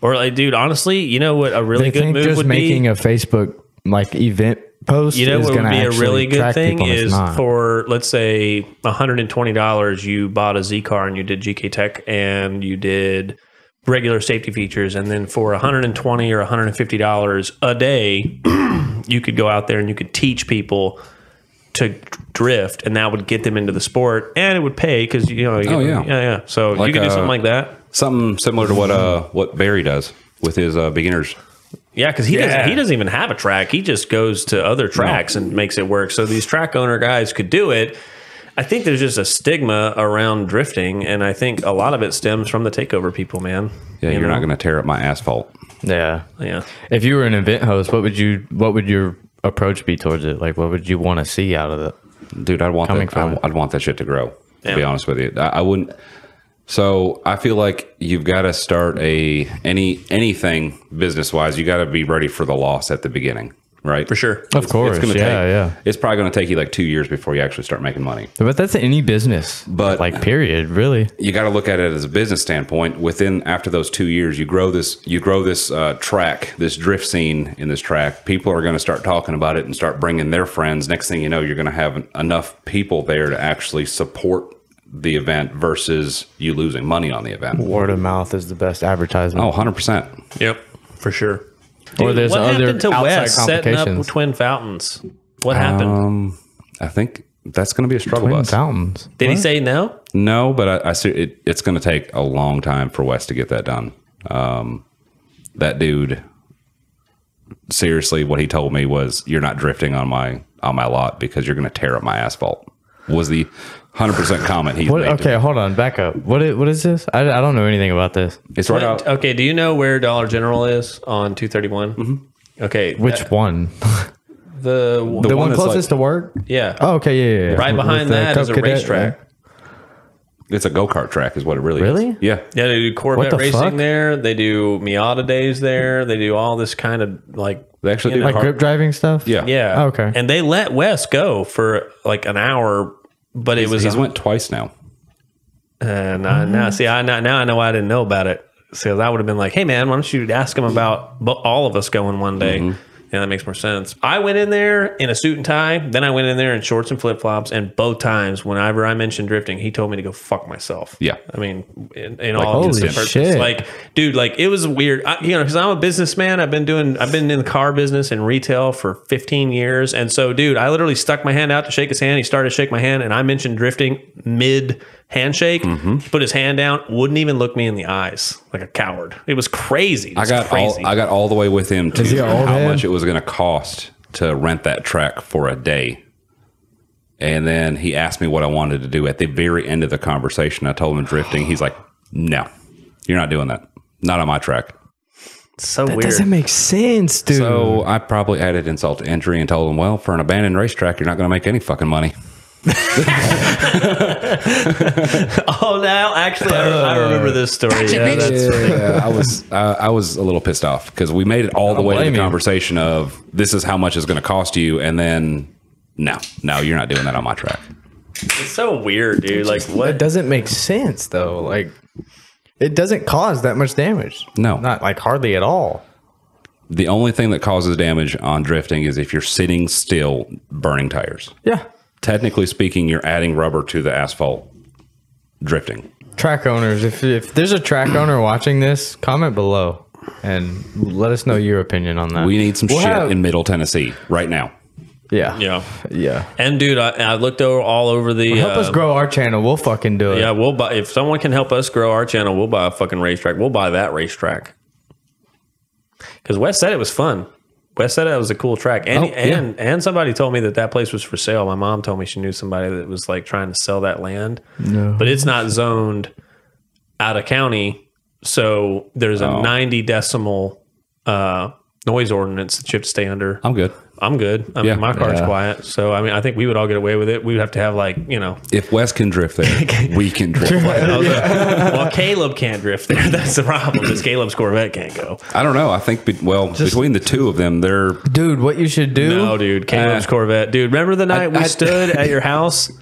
or like, dude, honestly, you know what a really they good move just would making be making a Facebook like event. Post you know what would be a really good thing is for, let's say, one hundred twenty dollars you bought a Z car and you did G K Tech and you did regular safety features, and then for one hundred twenty dollars or one hundred fifty dollars a day you could go out there and you could teach people to drift, and that would get them into the sport, and it would pay because you know you oh, yeah. yeah yeah so like you could uh, do something like that, something similar to what uh what Barry does with his uh beginners. Yeah, because he yeah. doesn't he doesn't even have a track. He just goes to other tracks no. and makes it work. So these track owner guys could do it. I think there's just a stigma around drifting, and I think a lot of it stems from the takeover people, man. Yeah, you you're know? not going to tear up my asphalt. Yeah, yeah. If you were an event host, what would you what would your approach be towards it? Like, what would you want to see out of it? Dude, I'd want that, I'd, I'd want that shit to grow. Yeah. To be honest with you, I, I wouldn't. So I feel like you've got to start a any anything business wise. You got to be ready for the loss at the beginning, right? For sure, of it's, course. It's gonna yeah, take, yeah. It's probably going to take you like two years before you actually start making money. But that's any business, but like period, really. You got to look at it as a business standpoint. Within after those two years, you grow this, you grow this uh, track, this drift scene in this track. People are going to start talking about it and start bringing their friends. Next thing you know, you're going to have enough people there to actually support the event versus you losing money on the event. Word of mouth is the best advertisement. Oh, one hundred percent. Yep, for sure. Dude, or there's what other happened to Wes setting up Twin Fountains? What happened? Um, I think that's going to be a struggle bus. Twin Fountains. Did what? he say no? No, but I, I see it, it's going to take a long time for Wes to get that done. Um, that dude, seriously, what he told me was, "You're not drifting on my on my lot because you're going to tear up my asphalt." Was the one hundred percent comment he made. Okay, hold on. Back up. What is, what is this? I, I don't know anything about this. It's right out. Okay, do you know where Dollar General is on two thirty-one? Mm-hmm. Okay. Which that, one? The, the, the one, one closest like, to work? Yeah. Oh, okay, yeah, yeah. yeah. Right behind With that is a racetrack. There. It's a go-kart track is what it really, really? is. Really? Yeah. Yeah, they do Corvette the racing fuck? there. They do Miata days there. They do all this kind of like... They actually do... Like hard. grip driving stuff? Yeah. Yeah. Oh, okay. And they let Wes go for like an hour... But he's, it was he's a, went twice now. And uh, mm-hmm. now, see, I now, now I know why I didn't know about it. So I would have been like, "Hey, man, why don't you ask him about all of us going one day?" Mm-hmm. Yeah, that makes more sense. I went in there in a suit and tie. Then I went in there in shorts and flip-flops. And both times, whenever I mentioned drifting, he told me to go fuck myself. Yeah. I mean, in, in like, all holy shit. Like, dude, like, it was weird. I, you know, because I'm a businessman. I've been doing, I've been in the car business and retail for fifteen years. And so, dude, I literally stuck my hand out to shake his hand. He started to shake my hand. And I mentioned drifting mid handshake. Mm-hmm. He put his hand down, wouldn't even look me in the eyes, like a coward. It was crazy. It was I got crazy. All, I got all the way with him to how man? much it was going to cost to rent that track for a day. And then he asked me what I wanted to do. At the very end of the conversation, I told him drifting. He's like, no, you're not doing that. Not on my track. So that weird. Doesn't make sense, dude. So I probably added insult to injury and told him, well, for an abandoned racetrack, you're not going to make any fucking money. Oh, now actually, I, uh, I remember this story. Yeah, that's yeah, I was uh, I was a little pissed off because we made it all the way to the conversation of this is how much it's going to cost you, and then no, no, you're not doing that on my track. It's so weird, dude. Like, what? It doesn't make sense though. Like, it doesn't cause that much damage. No, not like hardly at all. The only thing that causes damage on drifting is if you're sitting still, burning tires. Yeah. Technically speaking, you're adding rubber to the asphalt drifting. Track owners, if, if there's a track owner watching this, comment below and let us know your opinion on that. We need some we'll shit have... in Middle Tennessee right now. Yeah. Yeah. Yeah. And dude, I, I looked over all over the... Well, help uh, us grow our channel. We'll fucking do it. Yeah, we'll buy... If someone can help us grow our channel, we'll buy a fucking racetrack. We'll buy that racetrack. Because Wes said it was fun. Wes said it was a cool track, and oh, yeah. and and somebody told me that that place was for sale. My mom told me she knew somebody that was like trying to sell that land, no. but it's not zoned out of county, so there's oh. a ninety decimal uh, noise ordinance that you have to stay under. I'm good. I'm good. I yeah. mean, my car's yeah. quiet, so I mean, I think we would all get away with it. We would have to have like you know, if Wes can drift there, we can drift. There. Yeah. Well, Caleb can't drift there. That's the problem. Is Caleb's Corvette can't go. I don't know. I think be well Just, between the two of them, they're dude. What you should do? No, dude. Caleb's uh, Corvette, dude. Remember the night I, we I, stood I, at your house.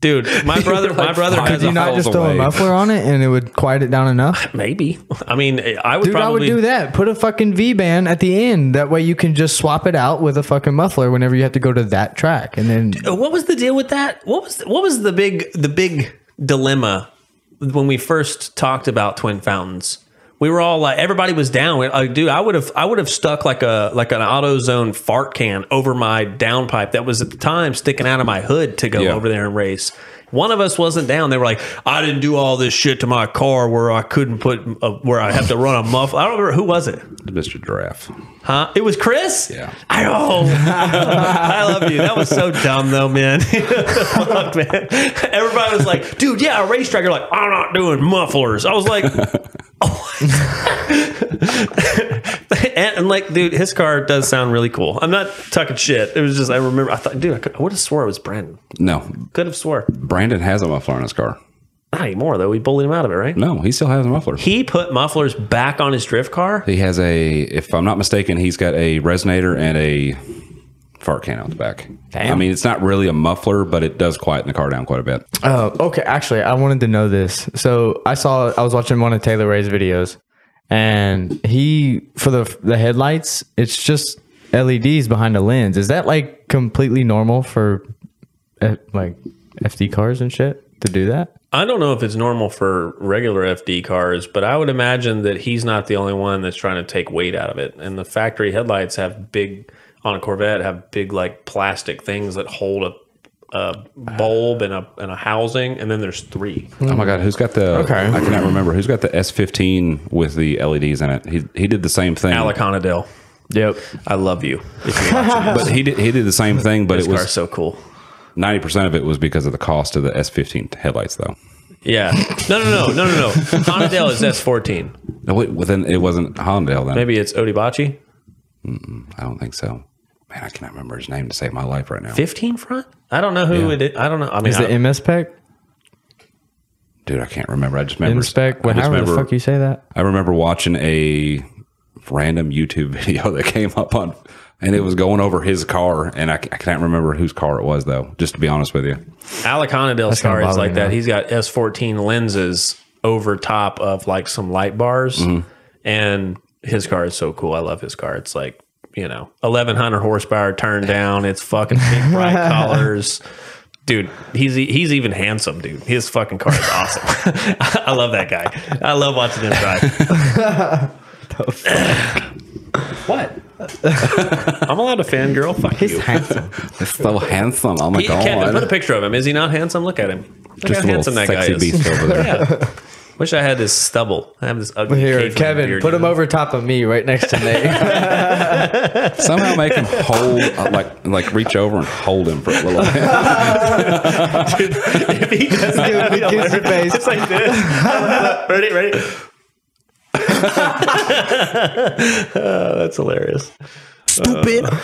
Dude, my brother, like my brother, could you not just throw away. a muffler on it and it would quiet it down enough? Maybe. I mean, I would Dude, probably I would do that. Put a fucking V-band at the end. That way you can just swap it out with a fucking muffler whenever you have to go to that track. And then Dude, what was the deal with that? What was what was the big the big dilemma when we first talked about Twin Fountains? We were all like, everybody was down. Like, dude, I would have, I would have stuck like a, like an AutoZone fart can over my downpipe that was at the time sticking out of my hood to go yeah. over there and race. One of us wasn't down. They were like, I didn't do all this shit to my car where I couldn't put, a, where I have to run a muffler. I don't remember who was it. Mister Giraffe. Huh? It was Chris. Yeah. I oh, I love you. That was so dumb though, man. Fuck, man. Everybody was like, dude, yeah, a racetrack. You're like, I'm not doing mufflers. I was like. and, and like, dude, his car does sound really cool. I'm not talking shit. It was just I remember I thought, dude, I, could, I would have swore it was Brandon. No, could have swore Brandon has a muffler in his car. Not anymore though. We bullied him out of it, right? No, he still has a muffler. He put mufflers back on his drift car. He has a, if I'm not mistaken, he's got a resonator and a fart can out the back. Damn. I mean, it's not really a muffler, but it does quieten the car down quite a bit. Oh, okay. Actually, I wanted to know this. So I saw, I was watching one of Taylor Ray's videos, and he, for the the headlights, it's just L E Ds behind the lens. Is that like completely normal for uh, like F D cars and shit to do that? I don't know if it's normal for regular F D cars, but I would imagine that he's not the only one that's trying to take weight out of it. And the factory headlights have big, on a Corvette, have big like plastic things that hold a, a bulb and a and a housing, and then there's three. Oh my God, who's got the? Okay, I cannot remember who's got the S fifteen with the L E Ds in it. He he did the same thing. Alec Honadel. Yep, I love you. But he did he did the same thing. But this it was car's so cool. Ninety percent of it was because of the cost of the S fifteen headlights, though. Yeah. No, no, no, no, no, no. Honadel is S fourteen. No, wait. Well, then it wasn't Honadel then. Maybe it's Odibachi. Mm-mm, I don't think so. Man, I cannot remember his name to save my life right now. fifteen front? I don't know who yeah. it is. I don't know. I mean, is it M S P E C? Dude, I can't remember. I just remember. M S P E C? Well, however the fuck you say that. I remember watching a random YouTube video that came up on, and it was going over his car, and I, I can't remember whose car it was, though, just to be honest with you. Alec Honadel's car is like that. Now. He's got S fourteen lenses over top of, like, some light bars, mm-hmm. and his car is so cool. I love his car. It's like, you know, eleven hundred horsepower turned down. It's fucking big, bright colors. Dude, he's he's even handsome, dude. His fucking car is awesome. I love that guy. I love watching him drive. The fuck? What? I'm allowed to fangirl. Fuck he's you. He's handsome. He's so handsome. Oh my he, God. Kevin, put a picture of him. Is he not handsome? Look at him. Look Just how handsome that guy is. Over there. Yeah. Wish I had this stubble. I have this ugly Here, Kevin, put him over top of me right next to me. Somehow make him hold, like, like reach over and hold him for a little bit. Dude, if he does that, do it face. It's like this. Ready? Ready? Oh, that's hilarious. Stupid. Uh,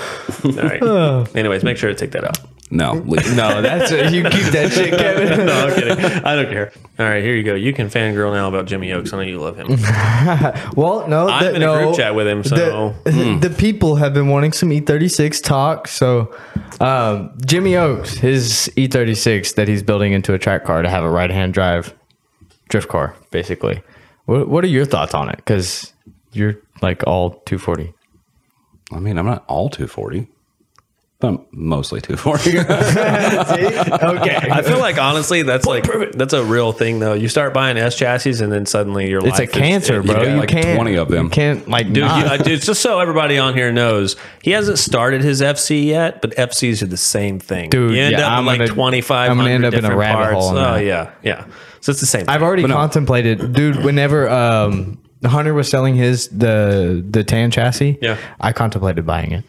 all right. Oh. Anyways, make sure to take that out. No, no, that's it. You keep that shit, Kevin. No, I'm kidding. I don't care. All right, here you go. You can fangirl now about Jimmy Oaks. I know you love him. Well, no, I'm the, in a no, group chat with him. So the, mm. the people have been wanting some E thirty-six talk. So um, Jimmy Oaks, his E thirty-six that he's building into a track car to have a right-hand drive drift car, basically. What, what are your thoughts on it? Because you're like all two forty. I mean, I'm not all two forty. I'm mostly two forty. Okay. I feel like honestly, that's like that's a real thing though. You start buying S chassis, and then suddenly your life—it's a cancer, is, bro. You, you like can't, twenty of them. You can't like, dude. Not. You, I, dude, just so everybody on here knows, he hasn't started his F C yet, but F Cs are the same thing. Dude, you end yeah, up I'm like twenty-five. I'm gonna end up in a rabbit parts. hole. Oh that. yeah, yeah. So it's the same. I've thing. already but contemplated, no. dude. Whenever um, Hunter was selling his the the tan chassis, yeah, I contemplated buying it.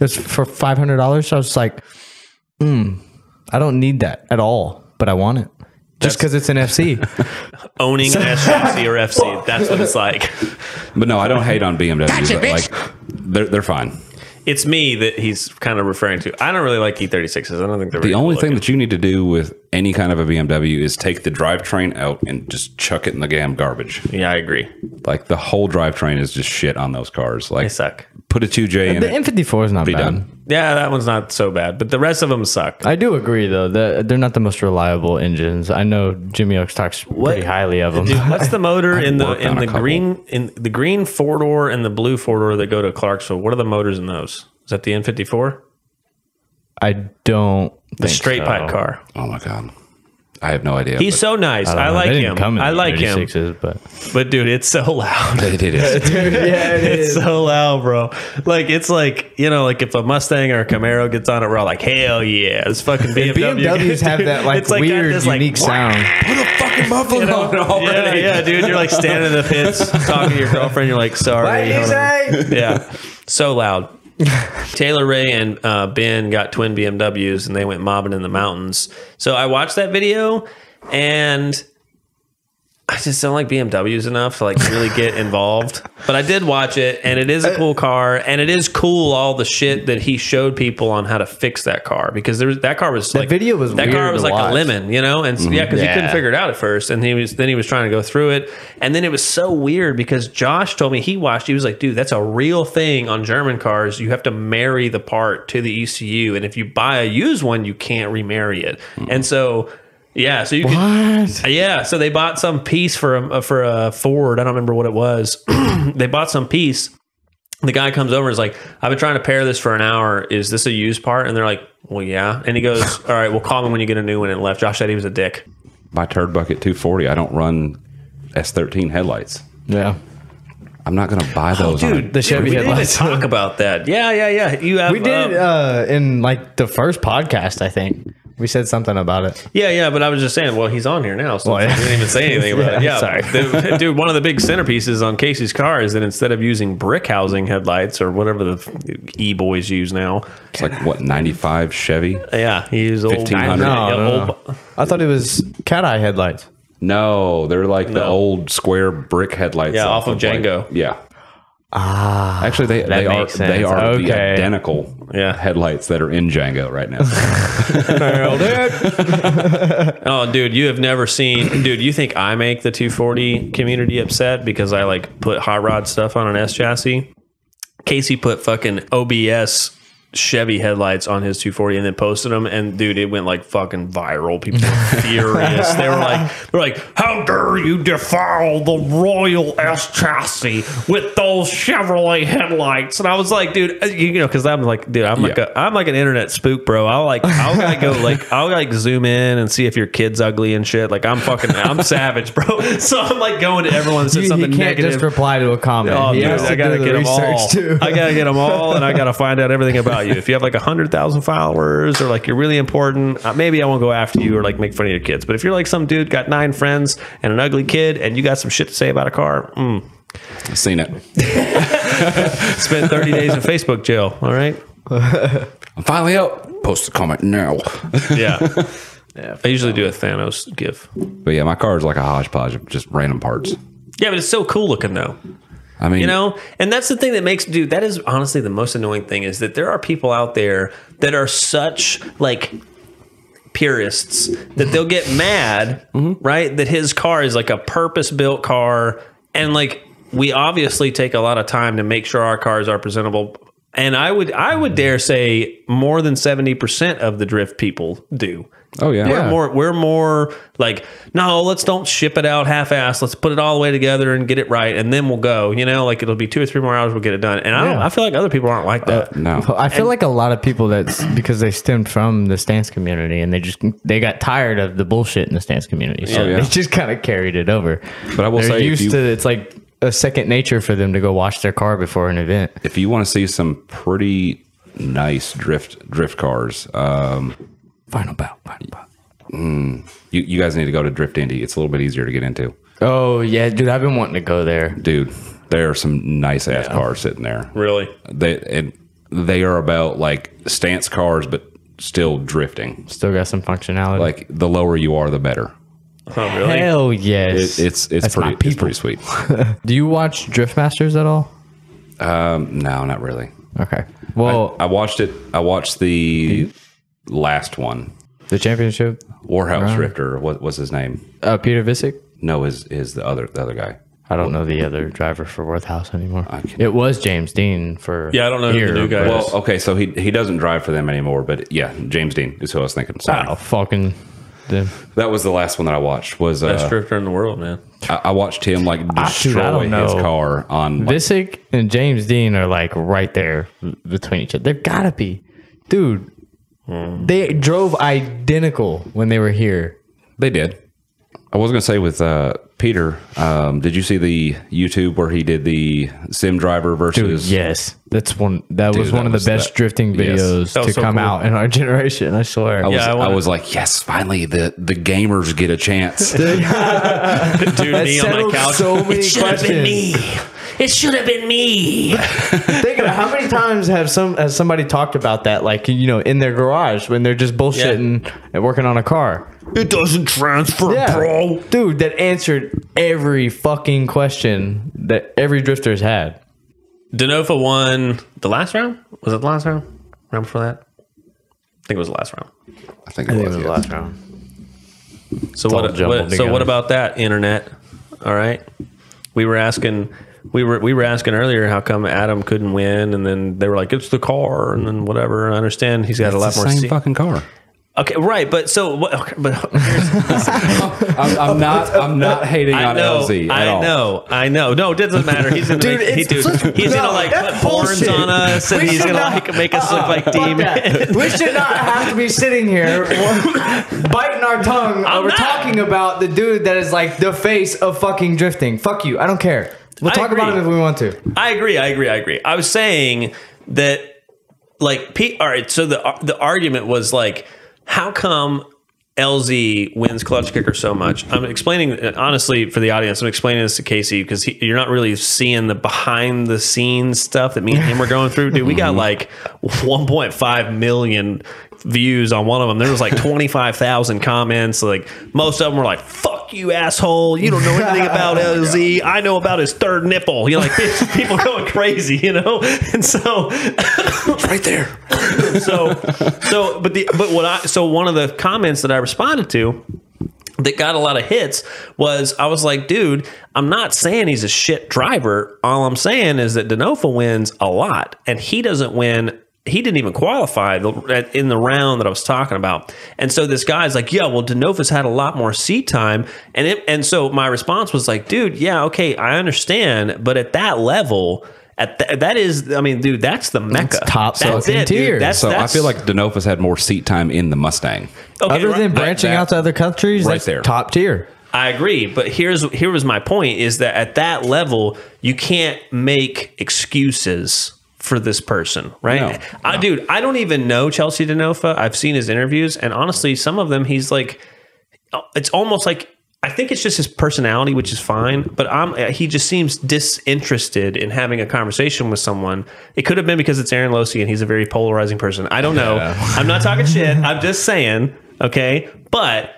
It's for five hundred dollars. So I was like, mm, I don't need that at all, but I want it just because it's an F C. Owning so, an S C or F C, that's what it's like. But no, I don't hate on B M Ws. Gotcha, like, they're, they're fine. It's me that he's kind of referring to. I don't really like E thirty-sixes. I don't think they're the really only thing that you need to do with any kind of a B M W is take the drivetrain out and just chuck it in the damn garbage. Yeah, I agree. Like the whole drivetrain is just shit on those cars. Like they suck. Put a two J in the it. The M fifty-four is not bad. Done. Yeah, that one's not so bad, but the rest of them suck. I do agree though. That they're not the most reliable engines. I know Jimmy Oaks talks what, pretty highly of them. Dude, what's the motor I, in the in the green in the green four door and the blue four door that go to Clarksville? What are the motors in those? Is that the N fifty-four? I don't think The straight so. pipe car. Oh, my God. I have no idea. He's so nice. I, I like him. I like him. But. but, dude, it's so loud. It, it is. Dude, yeah, it it's is. so loud, bro. Like, it's like, you know, like if a Mustang or a Camaro gets on it, we're all like, hell yeah. It's fucking B M W. B M Ws have that, like, like weird, this, unique like, sound. Put a fucking muffler you know, on already. Yeah, yeah, dude. You're, like, standing in the pits, talking to your girlfriend. You're like, sorry. What did you say? Yeah. So loud. Taylor Ray and uh, Ben got twin B M Ws and they went mobbing in the mountains. So I watched that video and I just don't like B M Ws enough to like really get involved. But I did watch it and it is a cool car and it is cool all the shit that he showed people on how to fix that car because there was, that car was that like video was that weird car was like watch. a lemon, you know, and so, mm-hmm. yeah, because yeah. he couldn't figure it out at first and he was then he was trying to go through it and then it was so weird because Josh told me he watched he was like, dude, that's a real thing on German cars. You have to marry the part to the E C U and if you buy a used one, you can't remarry it, mm-hmm. and so. Yeah, so you what? Could, yeah, so they bought some piece for a for a Ford. I don't remember what it was. They bought some piece. The guy comes over and is like, "I've been trying to pair this for an hour. Is this a used part?" And they're like, "Well, yeah." And he goes, "All right, well, call me when you get a new one." And left. Josh said he was a dick. My turd bucket two forty. I don't run S thirteen headlights. Yeah. I'm not gonna buy those. Oh, dude, on the Chevy we headlights. Didn't talk about that. Yeah, yeah, yeah. You have. We did um, uh, in like the first podcast, I think. We said something about it. Yeah, yeah, but I was just saying, well, he's on here now, so well, yeah. I didn't even say anything about yeah, it. Yeah, sorry. Dude, one of the big centerpieces on Casey's car is that instead of using brick housing headlights or whatever the e-boys use now. It's like, what, ninety-five Chevy? Yeah, he used old. fifteen hundred. No, yeah, no, old no. I thought it was cat-eye headlights. No, they're like no. the old square brick headlights. Yeah, off of Django. Like, yeah. Ah, actually, they they are sense. they are okay. the identical yeah. headlights that are in Django right now. Nailed it. Oh, dude, you have never seen, dude. You think I make the two forty community upset because I like put hot rod stuff on an S chassis? Casey put fucking O B S Chevy headlights on his two forty and then posted them, and dude, it went like fucking viral. People were furious. They were like, they're like, how dare you defile the Royal S chassis with those Chevrolet headlights? And I was like, dude, you know, because I'm like, dude, I'm like, yeah. a, I'm like an internet spook, bro. I'll like, I'll gotta go like, I'll like zoom in and see if your kid's ugly and shit. Like, I'm fucking, I'm savage, bro. So I'm like going to everyone that says something negative. You can't negative. Just reply to a comment. Oh, dude, I gotta get the them all. Too. I gotta get them all, and I gotta find out everything about. You. If you have like a hundred thousand followers, or like you're really important, uh, maybe I won't go after you or like make fun of your kids. But if you're like some dude got nine friends and an ugly kid, and you got some shit to say about a car, mm. I've seen it. Spend thirty days in Facebook jail. All right, I'm finally out. Post a comment now. Yeah, yeah. I usually do a Thanos gif. But yeah, my car is like a hodgepodge of just random parts. Yeah, but it's so cool looking though. I mean, you know, and that's the thing that makes, dude, that is honestly the most annoying thing, is that there are people out there that are such like purists that they'll get mad, mm-hmm. right? That his car is like a purpose built car. And like, we obviously take a lot of time to make sure our cars are presentable. And I would, I would dare say more than seventy percent of the drift people do. Oh yeah. We're yeah. more, we're more like, no, let's don't ship it out half-assed. Let's put it all the way together and get it right. And then we'll go, you know, like it'll be two or three more hours. We'll get it done. And yeah. I don't, I feel like other people aren't like that. Uh, no, I feel and, like a lot of people that's because they stemmed from the stance community and they just, they got tired of the bullshit in the stance community. So oh, yeah. they just kind of carried it over. But I will They're say used you, to, it's like a second nature for them to go wash their car before an event. If you want to see some pretty nice drift, drift cars, um, Final bout, final bout. Mm. You, you guys need to go to Drift Indy. It's a little bit easier to get into. Oh, yeah, dude. I've been wanting to go there. Dude, there are some nice-ass yeah. cars sitting there. Really? They and they are about, like, stance cars, but still drifting. Still got some functionality. Like, the lower you are, the better. Oh, really? Hell yes. It, it's, it's, pretty, it's pretty sweet. Do you watch Drift Masters at all? Um, no, not really. Okay. Well, I, I watched it. I watched the... last one, the championship Warhouse Drifter. What was his name? Uh, Peter Visick. No, is is the other the other guy? I don't well, know the other driver for Warhouse anymore. It was James Dean for yeah. I don't know here, who the new guy. Well, is. okay, so he he doesn't drive for them anymore, but yeah, James Dean is who I was thinking. Sorry. Oh, fucking. Damn. That was the last one that I watched. Was uh, best drifter in the world, man. I, I watched him like destroy his car on like, Visick and James Dean are like right there between each other. They've got to be, dude. Mm. They drove identical when they were here. They did. I was going to say with uh, Peter, um, did you see the YouTube where he did the sim driver versus? Dude, yes, that's one. That Dude, was one that of was the best that. drifting videos yes. to so come cool. out in our generation. I swear. I was, yeah, I, I was like, yes, finally the the gamers get a chance. Dude, me on my couch. So many it should have been me. It should have been me. Think about how many times have some has somebody talked about that, like, you know, in their garage when they're just bullshitting yeah. and working on a car. It doesn't transfer, yeah. bro. Dude, that answered every fucking question that every drifter's had. DeNofa won the last round? Was it the last round? Round before that? I think it was the last round. I think it, I was, think it was the last round. So what, what so what about that, internet? All right. We were asking We were we were asking earlier how come Adam couldn't win, and then they were like, it's the car, and then whatever. And I understand he's got it's a lot the more. Same seat. fucking car. Okay, right, but so, what, okay, but I'm, I'm not, I'm not hating I on know, L Z at I all. know, I know. No, it doesn't matter. He's gonna, dude, make, he, dude, he's no, gonna like put bullshit. horns on us, and we he's gonna not, like make us uh, look like demons. We should not have to be sitting here biting our tongue I'm over not. talking about the dude that is like the face of fucking drifting. Fuck you, I don't care. We'll talk about it if we want to. I agree. I agree. I agree. I was saying that, like, Pete. All right. So the the argument was like, how come L Z wins clutch kicker so much? I'm explaining honestly for the audience. I'm explaining this to Casey because you're not really seeing the behind the scenes stuff that me and him were going through. Dude, we got like one point five million views on one of them. There was like twenty-five thousand comments. Like most of them were like, fuck you, asshole. You don't know anything about L Z. I know about his third nipple. You know, like people are going crazy, you know? And so it's right there. So, so, but the, but what I, so one of the comments that I responded to that got a lot of hits was I was like, dude, I'm not saying he's a shit driver. All I'm saying is that DeNofa wins a lot and he doesn't win he didn't even qualify in the round that I was talking about. And so this guy's like, yeah, well, DeNofa's had a lot more seat time. And it, and so my response was like, dude, yeah, okay, I understand. But at that level, at th that is, I mean, dude, that's the mecca. That's top. That's so it, dude. That's, so that's, I feel like DeNofa's had more seat time in the Mustang. Okay, other right, than branching that, out to other countries, right that's there. Top tier. I agree, but here's here was my point, is that at that level, you can't make excuses for this person, right? No, no. I, dude, I don't even know Chelsea DeNofa. I've seen his interviews, and honestly, some of them, he's like, it's almost like, I think it's just his personality, which is fine, but I'm, he just seems disinterested in having a conversation with someone. It could have been because it's Aaron Losey, and he's a very polarizing person. I don't know. Yeah. I'm not talking shit. I'm just saying, okay? But...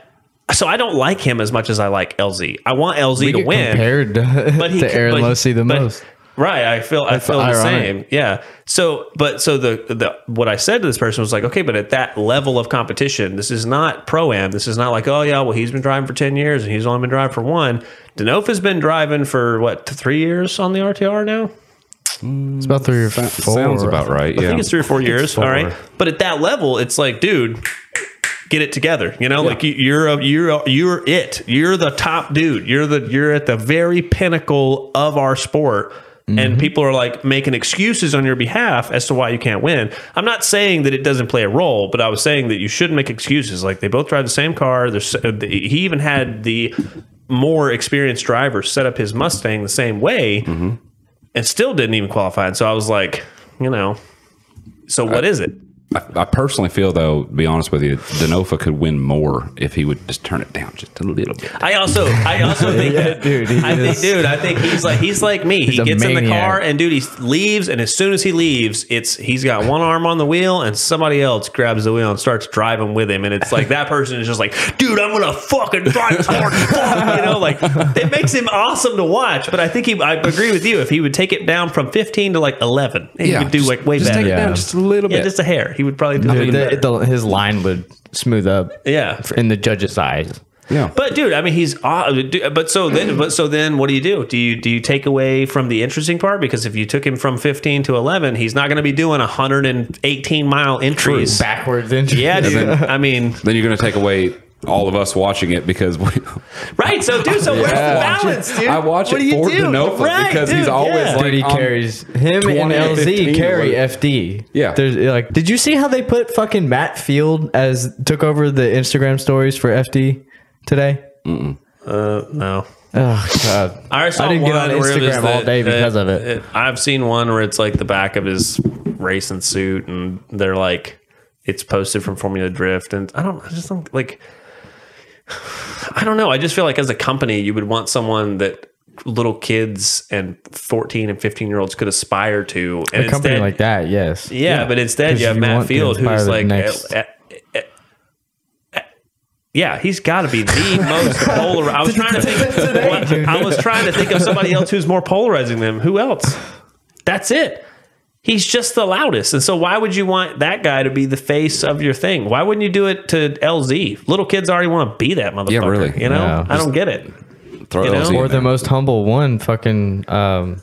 so I don't like him as much as I like L Z. I want L Z we to get win. Compared to, but he, to Aaron but, Losey the but, most. Right. I feel That's I feel ironic. The same. Yeah. So but so the the what I said to this person was like, okay, but at that level of competition, this is not pro-am. This is not like, oh yeah, well, he's been driving for ten years and he's only been driving for one. DeNofa's been driving for what, three years on the R T R now? It's about three or four. Sounds about right. Yeah. I think it's three or four years. Four. All right. But at that level, it's like, dude, get it together, you know. Yeah. Like you, you're a, you're a, you're it. You're the top dude. You're the you're at the very pinnacle of our sport, mm-hmm. and people are like making excuses on your behalf as to why you can't win. I'm not saying that it doesn't play a role, but I was saying that you shouldn't make excuses. Like they both drive the same car. There's he even had the more experienced driver set up his Mustang the same way, mm-hmm. and still didn't even qualify. And so I was like, you know, so what I, is it? I personally feel, though, to be honest with you, DeNofa could win more if he would just turn it down just a little bit. I also, I also think, yeah, that, dude, I is. think, dude, I think he's like, he's like me. He's he gets maniac. in the car and dude, he leaves, and as soon as he leaves, it's he's got one arm on the wheel and somebody else grabs the wheel and starts driving with him, and it's like that person is just like, dude, I'm gonna fucking drive hard, fuck, you know, like it makes him awesome to watch. But I think he, I agree with you, if he would take it down from fifteen to like eleven, he yeah, would do just, like way just better. Take it down yeah. just a little bit, yeah, just a hair. He would probably do I mean, the, the, his line would smooth up, yeah, in the judge's eyes. Yeah, but dude, I mean, he's but so then, but so then, what do you do? Do you do you take away from the interesting part? Because if you took him from fifteen to eleven, he's not going to be doing a hundred and eighteen mile entries, True. backwards entries. Yeah, dude. Then, I mean, then you're going to take away all of us watching it because we right. So dude, so yeah. where's the balance, dude? I watch what it for DeNofa right, because dude, he's always yeah. like, dude, he carries him and L Z carry F D. Yeah, there's like, did you see how they put fucking Matt Field as took over the Instagram stories for F D today? Mm-mm. Uh, no. Oh god, I, saw I didn't get on Instagram all day that, because it, of it. it. I've seen one where it's like the back of his racing suit, and they're like, it's posted from Formula Drift, and I don't, I just don't like. I don't know. I just feel like as a company, you would want someone that little kids and fourteen and fifteen year olds could aspire to. And a company instead, like that, yes. Yeah, yeah. But instead you have you Matt Field, who's like, next... uh, uh, uh, yeah, he's got to be the most polar. I was trying to think. I was trying to think of somebody else who's more polarizing than him. Who else? That's it. He's just the loudest. And so why would you want that guy to be the face of your thing? Why wouldn't you do it to L Z? Little kids already want to be that motherfucker. Yeah, really. You know? Yeah. I don't get it. Throw you L Z know? Or the most humble one, fucking... Um,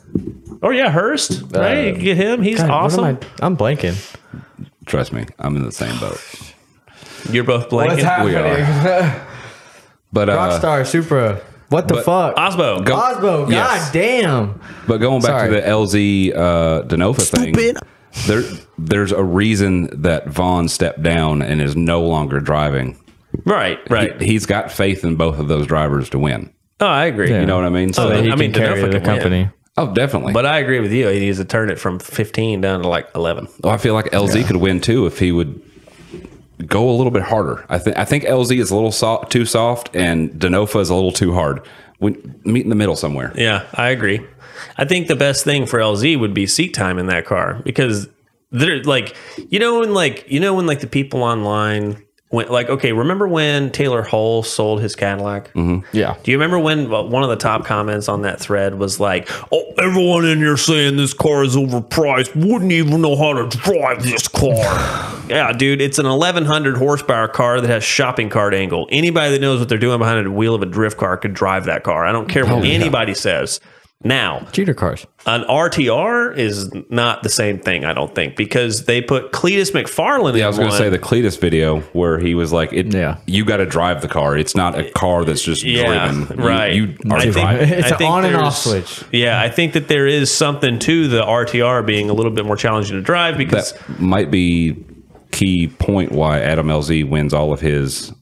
oh, yeah, Hurst. Uh, right? You get him. He's God, awesome. I, I'm blanking. Trust me. I'm in the same boat. You're both blanking? What's happening? We are. But, uh, Rockstar, Supra. What the but, fuck? Osbo. Go, Osbo, yes. God damn. But going back Sorry. to the L Z uh, DeNofa thing, there, there's a reason that Vaughn stepped down and is no longer driving. Right, right. He, he's got faith in both of those drivers to win. Oh, I agree. Yeah. You know what I mean? So oh, that he I can mean, carry DeNofa the company. Win. Oh, definitely. But I agree with you. He needs to turn it from fifteen down to like eleven. Well, I feel like L Z yeah. could win too if he would go a little bit harder. I think I think L Z is a little soft, too soft, and DeNofa is a little too hard. We meet in the middle somewhere. Yeah, I agree. I think the best thing for L Z would be seat time in that car, because they're like, you know, when like you know when like the people online went like, okay, remember when Taylor Hull sold his Cadillac? Mm-hmm. Yeah. Do you remember when one of the top comments on that thread was like, oh, everyone in here saying this car is overpriced wouldn't even know how to drive this car. Yeah, dude, it's an eleven hundred horsepower car that has shopping cart angle. Anybody that knows what they're doing behind the wheel of a drift car could drive that car. I don't care what oh, yeah. anybody says. Now, cheater cars. An R T R is not the same thing, I don't think, because they put Cletus McFarland. Yeah, I was going to say the Cletus video where he was like, "It, yeah. you got to drive the car. It's not a car that's just yeah, driven. Right? You, you are I driving. Think, it's I think an on and off switch. Yeah, I think that there is something to the R T R being a little bit more challenging to drive, because that might be key point why Adam L Z wins all of his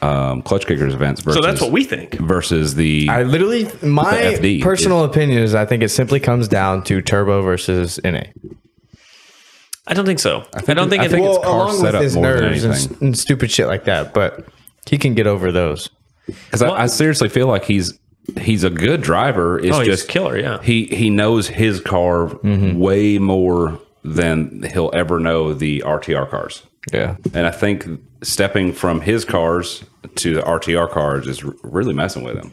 um clutch kickers events versus, so that's what we think versus the I literally my F D personal is. opinion is I think it simply comes down to turbo versus N A. I don't think so. I, think I don't it, think, I think, think it's well, car along set with up his more nerves than and, and stupid shit like that, but he can get over those. Because well, I, I seriously feel like he's he's a good driver. It's oh, just he's killer. Yeah, he he knows his car mm-hmm. way more than he'll ever know the R T R cars. Yeah, and I think stepping from his cars to the R T R cars is really messing with him.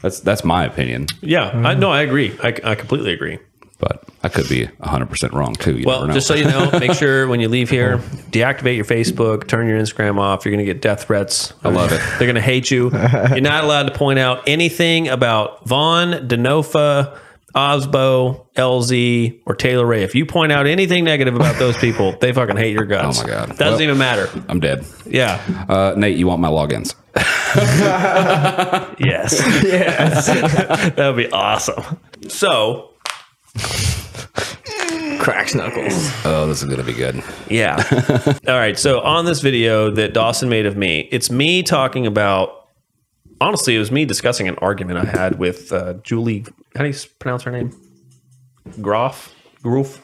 That's that's my opinion. Yeah, mm. I, no, I agree. I, I completely agree. But I could be one hundred percent wrong too. You well, just so you know, make sure when you leave here, deactivate your Facebook, turn your Instagram off. You're going to get death threats. I love it. They're going to hate you. You're not allowed to point out anything about Vaughn, DeNofa, Osbo, L Z, or Taylor Ray. If you point out anything negative about those people, they fucking hate your guts. Oh my god, doesn't well, even matter. I'm dead. Yeah, uh, Nate, you want my logins? Yes, yes, that would be awesome. So, cracks knuckles. Oh, this is gonna be good. Yeah. All right. So on this video that Dawson made of me, it's me talking about. Honestly, it was me discussing an argument I had with uh, Julie. How do you pronounce her name? Groff? Groff?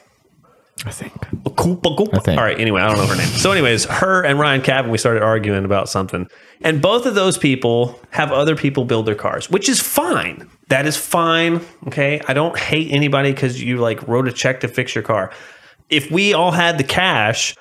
I think. I think. All right. Anyway, I don't know her name. So anyways, her and Ryan Cabin, we started arguing about something. And both of those people have other people build their cars, which is fine. That is fine. Okay. I don't hate anybody because you like wrote a check to fix your car. If we all had the cash...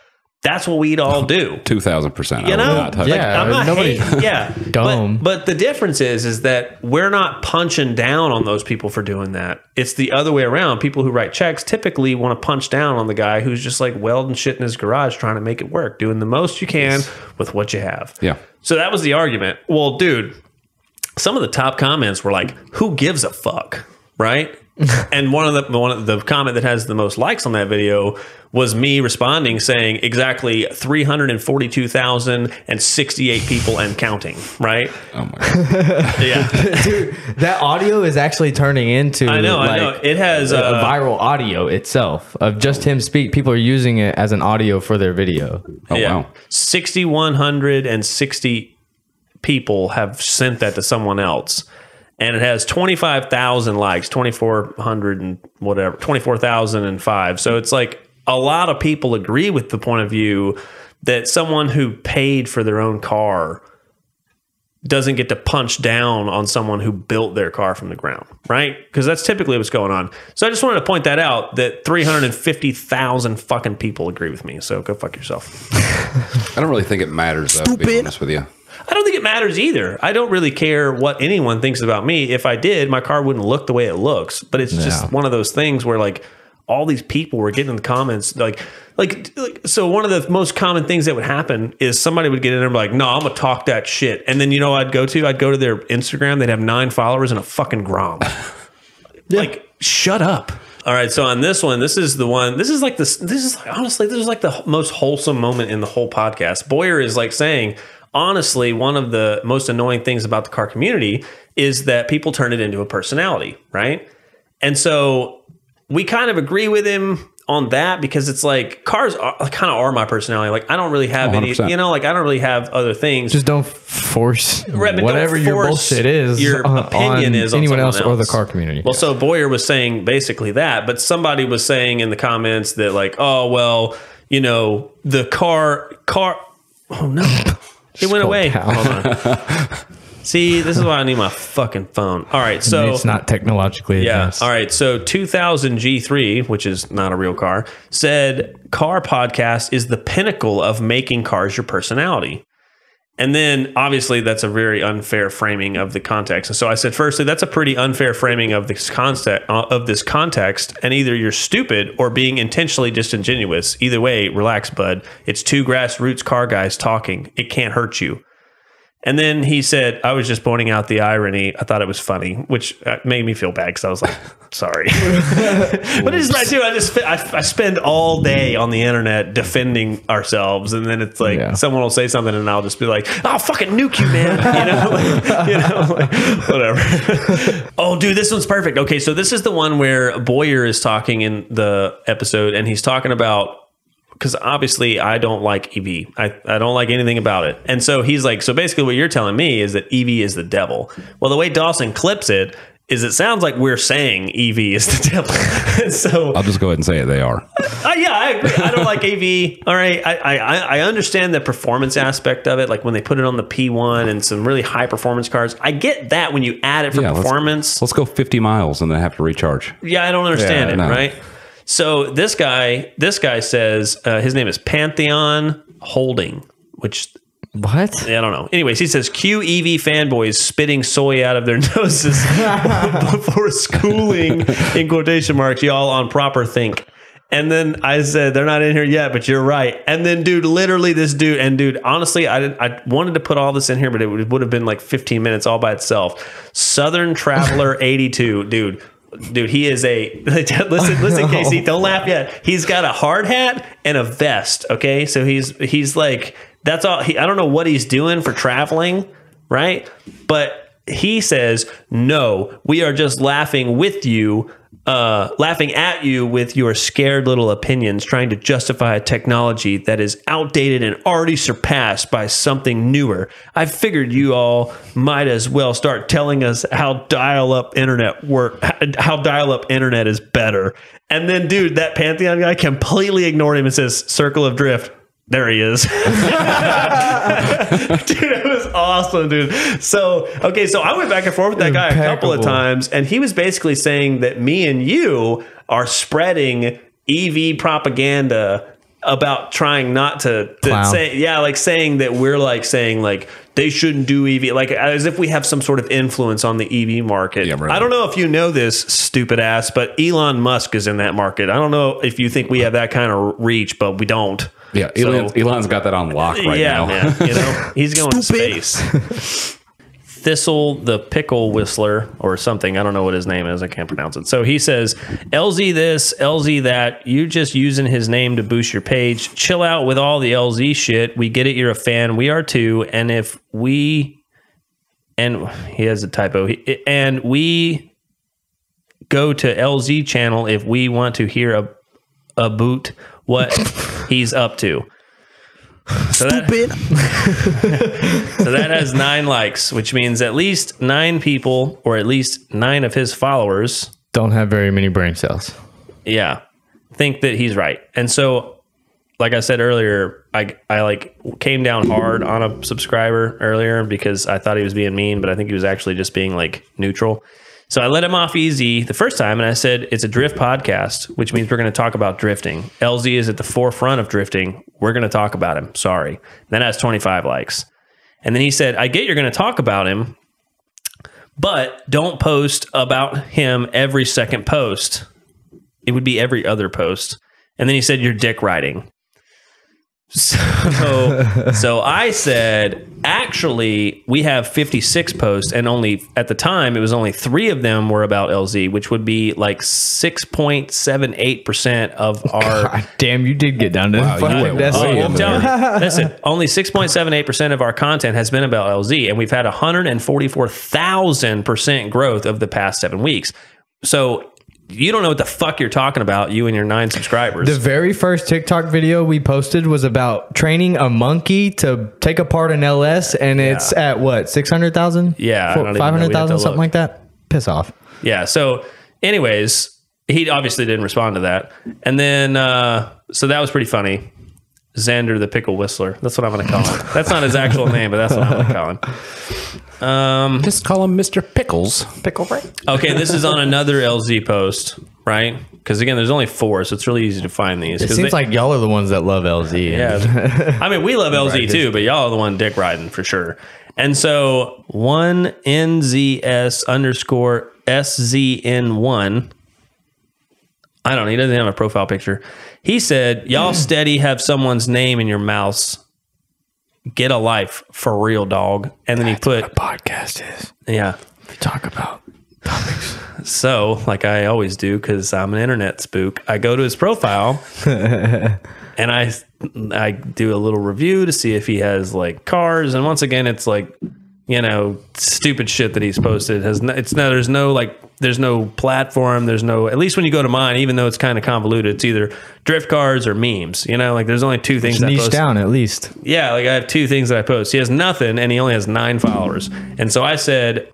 That's what we'd all do. Two thousand percent. You know, yeah, like, I'm not hating. Yeah, dumb. But, but the difference is, is that we're not punching down on those people for doing that. It's the other way around. People who write checks typically want to punch down on the guy who's just like welding shit in his garage, trying to make it work, doing the most you can yes. with what you have. Yeah. So that was the argument. Well, dude, some of the top comments were like, "Who gives a fuck?" Right. And one of the one of the comment that has the most likes on that video was me responding saying exactly three hundred forty-two thousand sixty-eight people and counting, right? Oh my god. Yeah. Dude, that audio is actually turning into I know, like, I know. It has a, uh, a viral audio itself of just him speak. People are using it as an audio for their video. Oh yeah. Wow. six thousand one hundred sixty people have sent that to someone else. And it has twenty-five thousand likes, twenty-four hundred and whatever, twenty-four thousand five. So it's like a lot of people agree with the point of view that someone who paid for their own car doesn't get to punch down on someone who built their car from the ground, right? Because that's typically what's going on. So I just wanted to point that out, that three hundred fifty thousand fucking people agree with me. So go fuck yourself. I don't really think it matters, though, Stupid. to be honest with you. I don't think it matters either. I don't really care what anyone thinks about me. If I did, my car wouldn't look the way it looks. But it's no. just one of those things where like all these people were getting in the comments like, like, like, so one of the most common things that would happen is somebody would get in there and be like, no, I'm going to talk that shit. And then, you know, I'd go to, I'd go to their Instagram. They'd have nine followers and a fucking Grom. Yeah. Like, shut up. All right. So on this one, this is the one, this is like this, this is like, honestly, this is like the most wholesome moment in the whole podcast. Boyer is like saying, honestly, one of the most annoying things about the car community is that people turn it into a personality, right? And so we kind of agree with him on that because it's like cars are, kind of are my personality. Like I don't really have one hundred percent. Any, you know, like I don't really have other things. Just don't force right, whatever don't force your bullshit is, your on, opinion on is on anyone else, else or the car community. Well, yes. So Boyer was saying basically that, but somebody was saying in the comments that like, oh, well, you know, the car, car, oh no. It went away. Hold on. See, this is why I need my fucking phone. All right, so... And it's not technologically advanced. Yeah, all right, so two thousand G three, which is not a real car, said, car podcast is the pinnacle of making cars your personality. And then, obviously, that's a very unfair framing of the context. And so I said, firstly, that's a pretty unfair framing of this concept, uh, of this context, and either you're stupid or being intentionally disingenuous. Either way, relax, bud. It's two grassroots car guys talking. It can't hurt you. And then he said, I was just pointing out the irony. I thought it was funny, which made me feel bad because I was like, sorry. But it's like, dude, I just I, I spend all day on the internet defending ourselves. And then it's like yeah. someone will say something and I'll just be like, I'll fucking nuke you, man. You know, like, you know, like, whatever. Oh, dude, this one's perfect. Okay, so this is the one where Boyer is talking in the episode and he's talking about, because obviously I don't like E V. I, I don't like anything about it. And so he's like, so basically what you're telling me is that E V is the devil. Well, the way Dawson clips it is it sounds like we're saying E V is the devil. So I'll just go ahead and say it. They are. Uh, yeah, I agree. I don't like A V. All right. I, I, I understand the performance aspect of it. Like when they put it on the P one and some really high performance cars, I get that when you add it for yeah, performance. Let's, let's go fifty miles and then have to recharge. Yeah. I don't understand yeah, it. No. Right. So this guy, this guy says uh, his name is Pantheon Holding, which what I don't know. Anyways, he says Q E V fanboys spitting soy out of their noses before schooling in quotation marks. Y'all on proper think. And then I said, they're not in here yet, but you're right. And then, dude, literally this dude and dude, honestly, I didn't, I wanted to put all this in here, but it would, would have been like fifteen minutes all by itself. Southern Traveler eighty-two, dude. Dude, he is a listen, listen, Casey, don't laugh yet. He's got a hard hat and a vest. Okay. So he's, he's like, that's all he, I don't know what he's doing for traveling. Right. But he says, no, we are just laughing with you, uh, laughing at you with your scared little opinions, trying to justify a technology that is outdated and already surpassed by something newer. I figured you all might as well start telling us how dial-up internet work, how dial-up internet is better. And then, dude, that Pantheon guy completely ignored him and says, "Circle of Drift." There he is. Dude, it was awesome, dude. So, okay, so I went back and forth with that guy Impeccable. a couple of times, and he was basically saying that me and you are spreading E V propaganda about trying not to, to say, yeah, like saying that we're like saying like they shouldn't do E V, like as if we have some sort of influence on the E V market. Yeah, really. I don't know if you know this, stupid ass, but Elon Musk is in that market. I don't know if you think we have that kind of reach, but we don't. Yeah, Elon, so, Elon's got that on lock right yeah, now. Man, you know, he's going to space. Thistle the Pickle Whistler or something. I don't know what his name is. I can't pronounce it. So he says, L Z this, L Z that. You just using his name to boost your page. Chill out with all the L Z shit. We get it. You're a fan. We are too. And if we... And he has a typo. He, and we go to L Z channel if we want to hear a, a boot... what he's up to. So that, so that has nine likes, which means at least nine people, or at least nine of his followers, don't have very many brain cells. Yeah. Think that he's right. And so, like I said earlier, I, I like came down hard on a subscriber earlier because I thought he was being mean, but I think he was actually just being like neutral. So I let him off easy the first time, and I said, it's a drift podcast, which means we're going to talk about drifting. L Z is at the forefront of drifting. We're going to talk about him. Sorry. That has twenty-five likes. And then he said, I get you're going to talk about him, but don't post about him every second post. It would be every other post. And then he said, you're dick riding. So, so I said, actually, we have fifty-six posts, and only at the time it was only three of them were about L Z, which would be like six point seven eight percent of our. God damn, you did get down to wow, that. That's oh, I'm telling you, listen, only six point seven eight percent of our content has been about L Z, and we've had one hundred forty-four thousand percent growth over the past seven weeks. So. You don't know what the fuck you're talking about, you and your nine subscribers. The very first TikTok video we posted was about training a monkey to take apart an L S, and yeah. it's at what, six hundred thousand? Yeah. five hundred thousand, something like that? Piss off. Yeah, so anyways, he obviously didn't respond to that. And then, uh, so that was pretty funny. Xander the Pickle Whistler. That's what I'm going to call him. That's not his actual name, but that's what I'm going to call him. Um, just call him Mister Pickles. Pickle Ray. Okay, this is on another L Z post, right? Because again, there's only four, so it's really easy to find these. It seems they, like y'all are the ones that love L Z. Yeah, I mean, we love L Z too, but y'all are the one dick riding for sure. And so one N Z S underscore S Z N one. I don't know. He doesn't have a profile picture. He said, y'all steady have someone's name in your mouths. Get a life for real, dog. And then That's he put what a podcast is. Yeah. We talk about topics. So, like I always do, because I'm an internet spook, I go to his profile and I I do a little review to see if he has like cars. And once again, it's like, you know, stupid shit that he's posted. Has no, it's no, there's no like, there's no platform. There's no, at least when you go to mine, even though it's kind of convoluted, it's either drift cars or memes, you know, like there's only two things. It's that niche I post. Down at least. Yeah. Like I have two things that I post. He has nothing and he only has nine followers. And so I said,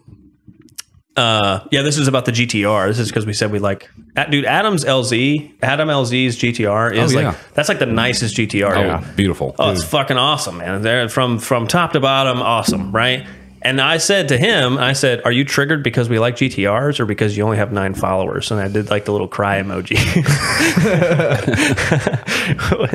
uh, yeah, this is about the G T R. This is because we said we like, at, dude, Adam's L Z, Adam L Z's G T R is oh, yeah. like, that's like the nicest G T R. Oh, yeah. Beautiful. Oh, dude. It's fucking awesome, man. They're from, from top to bottom. Awesome. Right. And I said to him, I said, are you triggered because we like G T Rs or because you only have nine followers? And I did like the little cry emoji.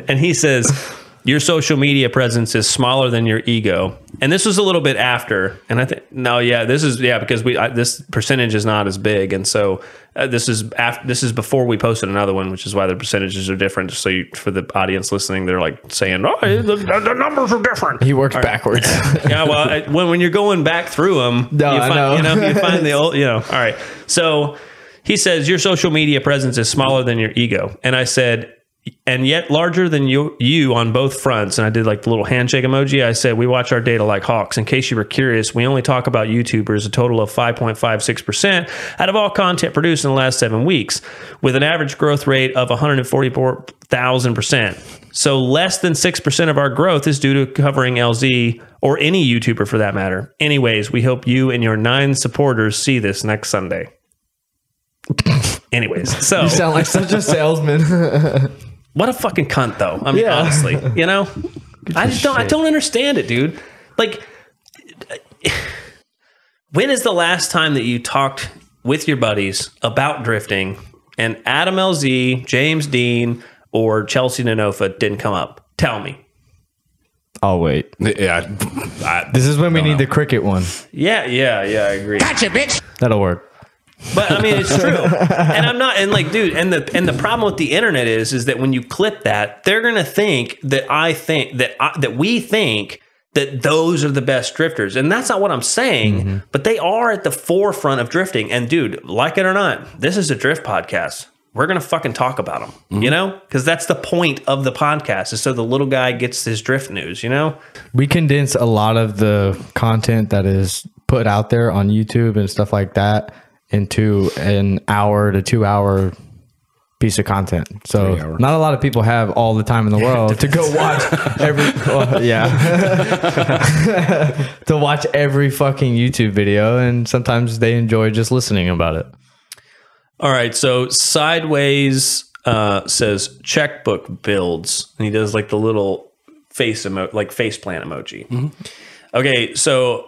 And he says, your social media presence is smaller than your ego. And this was a little bit after. And I think, no, yeah, this is, yeah, because we, I, this percentage is not as big. And so uh, this is after, this is before we posted another one, which is why the percentages are different. So you, for the audience listening, they're like saying, oh, the, the numbers are different. He worked right. backwards. Yeah. Well, I, when, when you're going back through them, no, you, find, know. you know, you find the old, you know, all right. So he says, your social media presence is smaller than your ego. And I said, and yet larger than you, you on both fronts. And I did like the little handshake emoji. I said, we watch our data like hawks. In case you were curious, we only talk about YouTubers, a total of five point five six percent out of all content produced in the last seven weeks, with an average growth rate of one hundred forty-four thousand percent. So less than six percent of our growth is due to covering L Z or any YouTuber for that matter. Anyways, we hope you and your nine supporters see this next Sunday. Anyways, so you sound like such a salesman. What a fucking cunt, though. I mean, yeah. honestly, you know, I just don't, shit. I don't understand it, dude. Like, when is the last time that you talked with your buddies about drifting and Adam L Z, James Dean, or Chelsea DeNofa didn't come up? Tell me. I'll wait. Yeah. I, this is when we need know. the cricket one. Yeah, yeah, yeah. I agree. Gotcha, bitch. That'll work. But I mean, it's true. And I'm not, and like, dude, and the, and the problem with the internet is, is that when you clip that, they're going to think that I think that, I, that we think that those are the best drifters. And that's not what I'm saying, mm-hmm. but they are at the forefront of drifting. And dude, like it or not, this is a drift podcast. We're going to fucking talk about them, mm-hmm. you know, because that's the point of the podcast is so the little guy gets his drift news, you know, we condense a lot of the content that is put out there on YouTube and stuff like that into an hour to two hour piece of content. So not a lot of people have all the time in the yeah, world to go watch every, well, yeah, to watch every fucking YouTube video. And sometimes they enjoy just listening about it. All right. So Sideways uh, says checkbook builds. And he does like the little face emoji, like face plant emoji. Mm-hmm. Okay. So,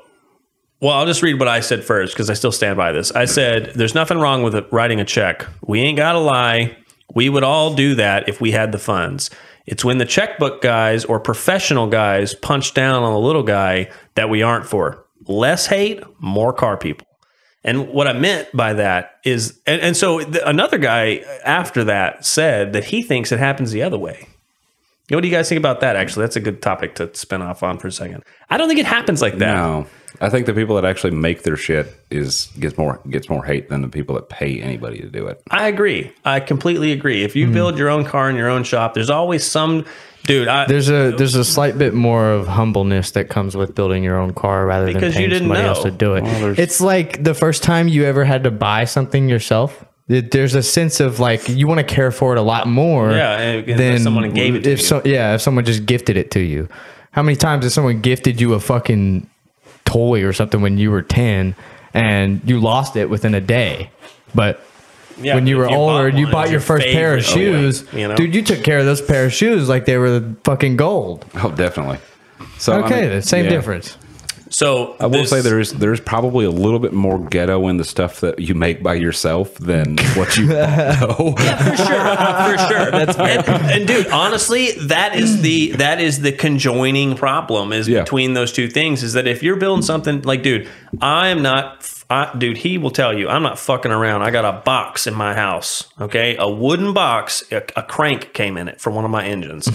well, I'll just read what I said first because I still stand by this. I said, there's nothing wrong with writing a check. We ain't got to lie. We would all do that if we had the funds. It's when the checkbook guys or professional guys punch down on the little guy that we aren't for. Less hate, more car people. And what I meant by that is, and, and so the, another guy after that said that he thinks it happens the other way. You know, what do you guys think about that? Actually, that's a good topic to spin off on for a second. I don't think it happens like that. No. I think the people that actually make their shit is gets more gets more hate than the people that pay anybody to do it. I agree. I completely agree. If you mm. build your own car in your own shop, there's always some dude. I, there's a there's a slight bit more of humbleness that comes with building your own car rather than paying you didn't somebody know. else to do it. Well, it's like the first time you ever had to buy something yourself. There's a sense of like you want to care for it a lot more. Yeah, and, and than if someone gave it to if you. So, yeah, if someone just gifted it to you. How many times has someone gifted you a fucking toy or something when you were ten and you lost it within a day? But yeah, when you were you older bought one, you bought your, your first pair of shoes, oh, yeah. you know? Dude, you took care of those pair of shoes like they were fucking gold. Oh, definitely. So okay, I mean, the same yeah. difference. So I will this, say there is there's probably a little bit more ghetto in the stuff that you make by yourself than what you know. Yeah, for sure, for sure. That's and, and dude, honestly, that is the that is the conjoining problem is yeah. between those two things is that if you're building something like, dude, I am not, I, dude, he will tell you, I'm not fucking around. I got a box in my house, okay, a wooden box, a, a crank came in it for one of my engines,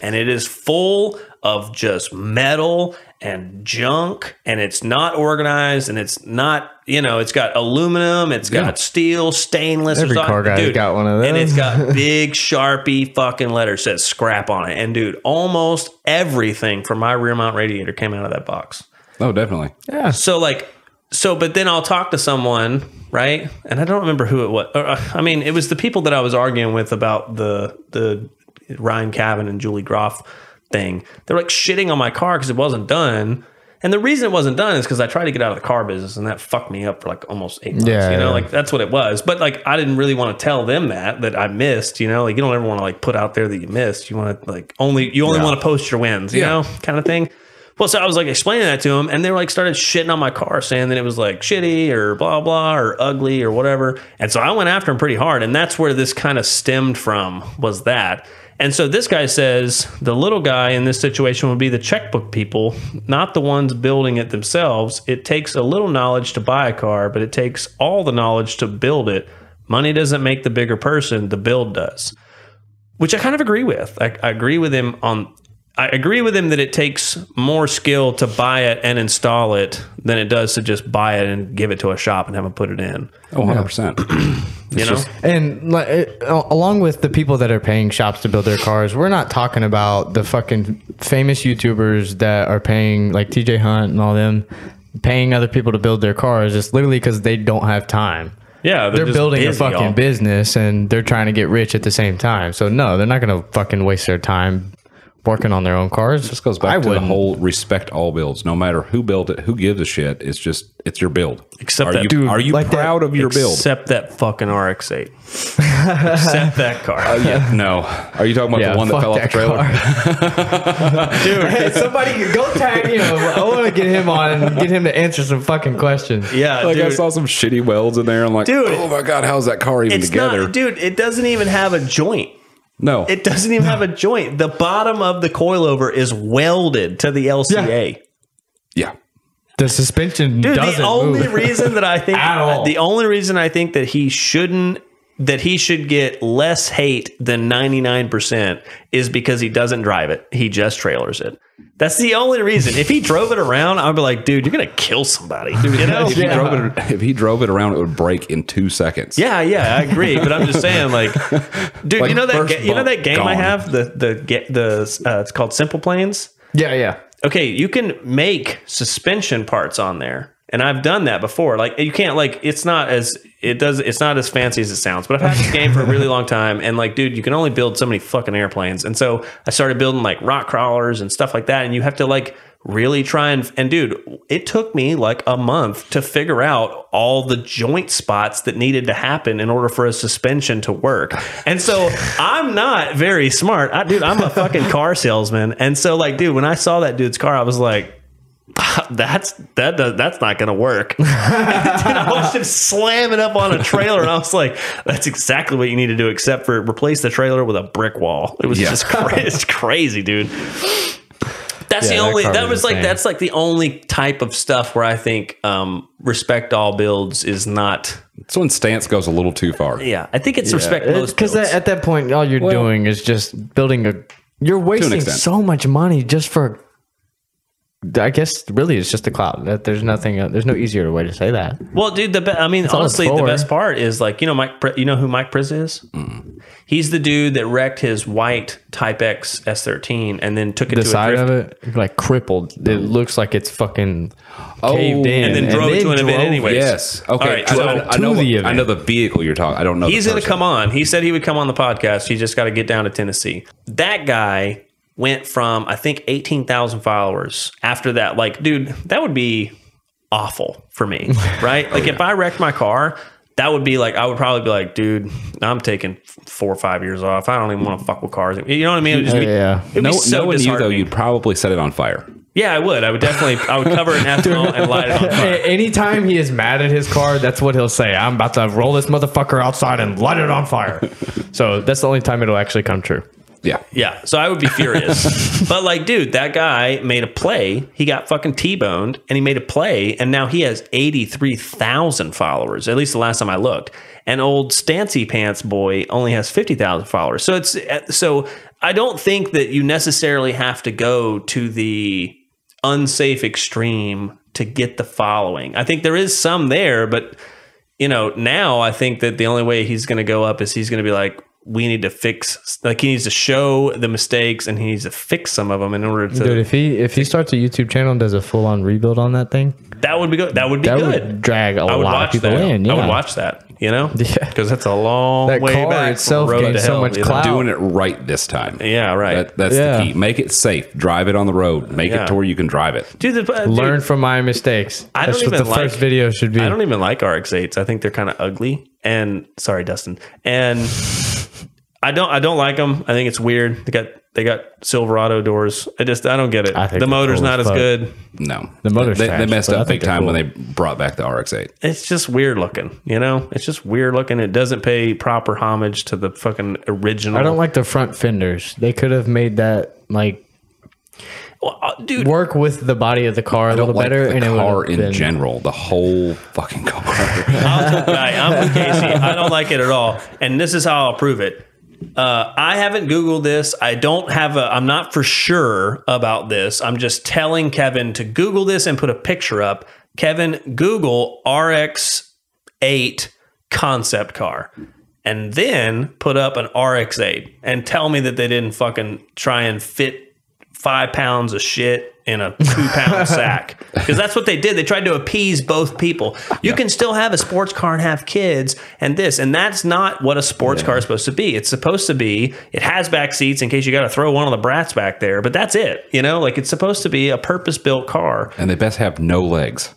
and it is full of just metal and junk, and it's not organized, and it's not, you know, it's got aluminum, it's yeah. got steel, stainless. Every car guy's dude, got one of those. And it's got big Sharpie fucking letters that says scrap on it. And dude, almost everything from my rear mount radiator came out of that box. Oh, definitely. Yeah. So like, so, but then I'll talk to someone, right? And I don't remember who it was. Or, I mean, it was the people that I was arguing with about the, the Ryan Cabin and Julie Groff thing. They're like shitting on my car because it wasn't done. And the reason it wasn't done is because I tried to get out of the car business, and that fucked me up for like almost eight months, yeah, you know, yeah. like that's what it was. But like, I didn't really want to tell them that, that I missed, you know, like you don't ever want to like put out there that you missed. You want to like only, you only yeah. want to post your wins, you yeah. know, kind of thing. Well, so I was like explaining that to them, and they were like started shitting on my car, saying that it was like shitty or blah, blah, or ugly or whatever. And so I went after them pretty hard. And that's where this kind of stemmed from, was that. And so this guy says the little guy in this situation would be the checkbook people, not the ones building it themselves. It takes a little knowledge to buy a car, but it takes all the knowledge to build it. Money doesn't make the bigger person, the build does. Which I kind of agree with. I, I agree with him on... I agree with him that it takes more skill to buy it and install it than it does to just buy it and give it to a shop and have them put it in. Oh, one hundred percent. You know? Just, and like, it, along with the people that are paying shops to build their cars, we're not talking about the fucking famous YouTubers that are paying, like T J Hunt and all them, paying other people to build their cars. It's literally because they don't have time. Yeah, they're, they're building busy, a fucking y'all. business, and they're trying to get rich at the same time. So no, they're not going to fucking waste their time working on their own cars. It just goes back I to wouldn't. the whole respect all builds. No matter who built it, who gives a shit, it's just, it's your build. Except are that, you, dude, are you like proud that, of your except build? Except that fucking R X eight. Except that car. Uh, yeah, no. Are you talking about yeah, the one that fell off the trailer? Dude, hey, somebody go tag him. You know, I want to get him on and get him to answer some fucking questions. Yeah, like dude. I saw some shitty welds in there. I'm like, dude, oh my God, how's that car even it's together? Not, dude, it doesn't even have a joint. No, it doesn't even have a joint. The bottom of the coilover is welded to the L C A. Yeah, yeah. The suspension Dude, doesn't. The only move. reason that I think the only reason I think that he shouldn't that he should get less hate than ninety-nine percent is because he doesn't drive it. He just trailers it. That's the only reason. If he drove it around, I'd be like, dude, you're going to kill somebody. You know? if, he yeah. drove it, if he drove it around, it would break in two seconds. Yeah, yeah, I agree. But I'm just saying, like, dude, like you know that you know that game gone. I have? The, the, the, uh, it's called Simple Planes? Yeah, yeah. Okay, you can make suspension parts on there. And I've done that before. Like you can't like it's not as it does it's not as fancy as it sounds. But I've had this game for a really long time, and like, dude, you can only build so many fucking airplanes. And so I started building like rock crawlers and stuff like that. And you have to like really try and and dude, it took me like a month to figure out all the joint spots that needed to happen in order for a suspension to work. And so I'm not very smart. I dude, I'm a fucking car salesman. And so like, dude, when I saw that dude's car, I was like, that's that does, that's not gonna work. And then I watched him slam it up on a trailer, and I was like, that's exactly what you need to do, except for replace the trailer with a brick wall. It was yeah. just cra it's crazy, dude. That's yeah, the only that, that was insane. Like that's like the only type of stuff where I think um respect all builds is not. It's when stance goes a little too far. Yeah, I think it's yeah. respect most, because at that point all you're well, doing is just building a you're wasting so much money just for, I guess really it's just the cloud. That there's nothing. Uh, there's no easier way to say that. Well, dude, the be I mean, it's honestly, the best part is like you know Mike. Pri you know who Mike Priz is? Mm. He's the dude that wrecked his white Type X S thirteen and then took it the to side a drift. of it, like crippled. It looks like it's fucking oh, caved in, and then drove and it to an event anyways. Yes. Okay. All right, so I, I, I know. The I know the vehicle you're talking. I don't know. He's going to come on. He said he would come on the podcast. He just got to get down to Tennessee. That guy went from, I think, eighteen thousand followers after that. Like, dude, that would be awful for me, right? Like, oh, yeah. if I wrecked my car, that would be like, I would probably be like, dude, I'm taking four or five years off. I don't even want to fuck with cars. You know what I mean? It would just be, yeah. it'd no, be so knowing you, though, you'd probably set it on fire. Yeah, I would. I would definitely, I would cover it in ethanol and light it on fire. Anytime he is mad at his car, that's what he'll say. I'm about to roll this motherfucker outside and light it on fire. So that's the only time it'll actually come true. Yeah. Yeah. So I would be furious. But like, dude, that guy made a play. He got fucking T-boned and he made a play. And now he has eighty-three thousand followers, at least the last time I looked. And old Stancy Pants boy only has fifty thousand followers. So it's, so I don't think that you necessarily have to go to the unsafe extreme to get the following. I think there is some there, but you know, now I think that the only way he's going to go up is he's going to be like, we need to fix, like he needs to show the mistakes and he needs to fix some of them in order to. Dude, if he if he starts a YouTube channel and does a full on rebuild on that thing, that would be good. That would be that good. Would drag a lot of people that. in. Yeah. I would watch that. You know, because yeah. that's a long that way car back. Itself road to so hell, much you know? Doing it right this time. Yeah, right. That, that's yeah. the key. Make it safe. Drive it on the road. Make yeah. it to where you can drive it. Dude, the, uh, learn dude, from my mistakes. I that's don't even what the like, first video should be. I don't even like R X eights. I think they're kind of ugly. And sorry, Dustin. And I don't. I don't like them. I think it's weird. They got they got Silverado doors. I just I don't get it. I think the motor's not as good. No, the motor's they, they messed up big time when they brought back the R X eight. It's just weird looking. You know, it's just weird looking. It doesn't pay proper homage to the fucking original. I don't like the front fenders. They could have made that like. Well, uh, dude, work with the body of the car a little like better. The and car in been... general, the whole fucking car. I'll tonight, I'm with Casey. I don't like it at all, and this is how I'll prove it. Uh, I haven't Googled this. I don't have a. I'm not for sure about this. I'm just telling Kevin to Google this and put a picture up. Kevin, Google R X eight concept car. And then put up an R X eight and tell me that they didn't fucking try and fit five pounds of shit in a two pound sack, because that's what they did. They tried to appease both people. You yeah. can still have a sports car and have kids and this, and that's not what a sports yeah. car is supposed to be. It's supposed to be, it has back seats in case you got to throw one of the brats back there, but that's it. You know, like it's supposed to be a purpose built car. And they best have no legs.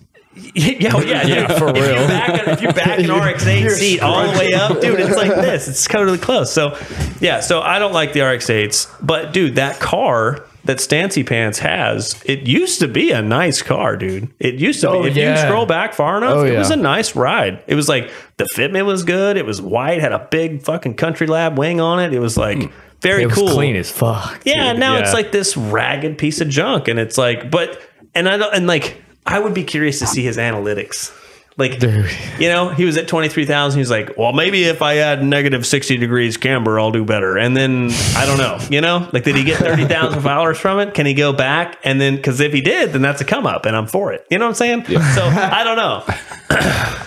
Yeah, well, yeah, yeah, for if real. You back, if you back an R X eight seat all the way up, dude, it's like this. It's totally close. So, yeah, so I don't like the R X eights, but dude, that car that Stancy Pants has, it used to be a nice car, dude. It used to oh, be. If yeah. you scroll back far enough, oh, it yeah. was a nice ride. It was like the fitment was good. It was white, had a big fucking Country Lab wing on it. It was like. Mm. Very it cool. Was clean as fuck. Yeah, dude. now yeah. it's like this ragged piece of junk, and it's like, but and I don't and like I would be curious to see his analytics. Like, dude. you know, he was at twenty-three thousand. He's like, well, maybe if I add negative sixty degrees camber, I'll do better. And then I don't know, you know, like, did he get thirty thousand followers from it? Can he go back? And then, because if he did, then that's a come up and I'm for it. You know what I'm saying? Yeah. So I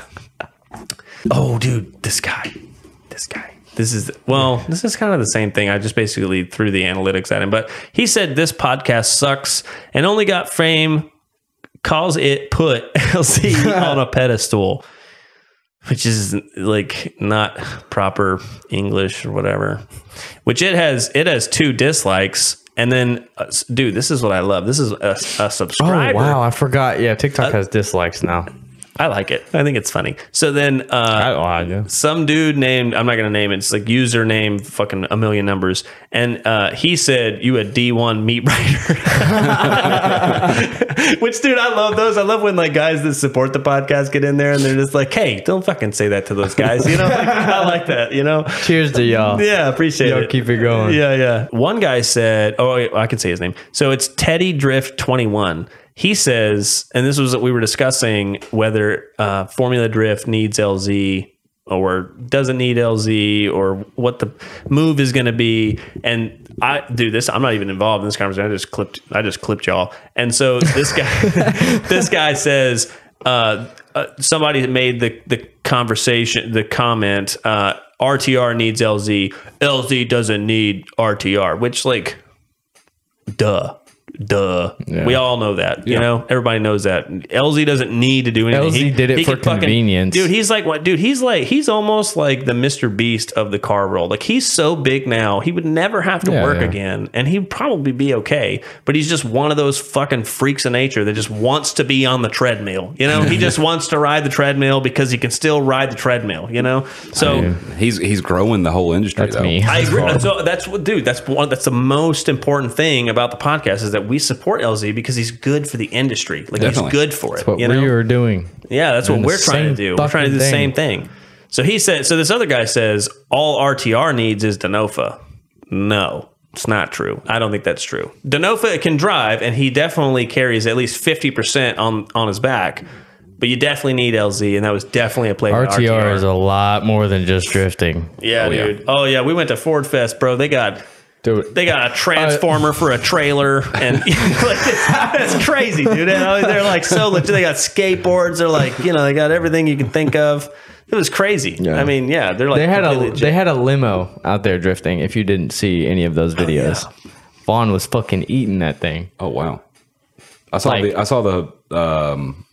don't know. Oh, dude, this guy, this guy. This is, well, this is kind of the same thing. I just basically threw the analytics at him. But he said this podcast sucks and only got fame, calls it put L C on a pedestal, which is like not proper English or whatever, which it has. It has two dislikes. And then, uh, dude, this is what I love. This is a, a subscriber. Oh, wow. I forgot. Yeah, TikTok uh, has dislikes now. I like it. I think it's funny. So then uh, I, oh, yeah. some dude named, I'm not going to name it. It's like username, fucking a million numbers. And uh, he said, you a D one meat writer. Which, dude, I love those. I love when like guys that support the podcast get in there and they're just like, hey, don't fucking say that to those guys. You know, like, I like that, you know. Cheers to y'all. Yeah, appreciate y'all it. Y'all keep it going. Yeah, yeah. One guy said, oh, I can say his name. So it's Teddy Drift twenty-one. He says, and this was what we were discussing, whether uh, Formula Drift needs L Z or doesn't need L Z or what the move is going to be. And I do this. I'm not even involved in this conversation. I just clipped. I just clipped y'all. And so this guy, this guy says, uh, uh, somebody made the the conversation, the comment. Uh, R T R needs L Z. L Z doesn't need R T R. Which, like, duh. Duh. Yeah. We all know that. You yeah. know, everybody knows that. L Z doesn't need to do anything. L Z he, did it he for convenience. Fucking, dude, he's like what dude, he's like he's almost like the Mister Beast of the car world. Like he's so big now, he would never have to yeah, work yeah. again and he'd probably be okay. But he's just one of those fucking freaks of nature that just wants to be on the treadmill. You know, he just wants to ride the treadmill because he can still ride the treadmill, you know? So I mean, he's he's growing the whole industry. That's though. Me. I agree. So that's what dude, that's one that's the most important thing about the podcast is that we support L Z because he's good for the industry. Like Definitely. he's good for it. That's what you know? we are doing. Yeah, that's and what we're trying to do. We're trying to do the thing. same thing. So he said, so this other guy says, all R T R needs is DeNofa. No, it's not true. I don't think that's true. DeNofa can drive and he definitely carries at least fifty percent on, on his back. But you definitely need L Z, and that was definitely a play. R T R, R T R is a lot more than just drifting. Yeah, oh, dude. Yeah. Oh, yeah. We went to Ford Fest, bro. They got... Dude. They got a transformer uh, for a trailer, and like, that's, that's crazy, dude. And they're like so legit. They got skateboards. They're like, you know, they got everything you can think of. It was crazy. Yeah. I mean, yeah, they're like they had a legit. They had a limo out there drifting. If you didn't see any of those videos, oh, yeah. Vaughn was fucking eating that thing. Oh wow, I saw like, the I saw the um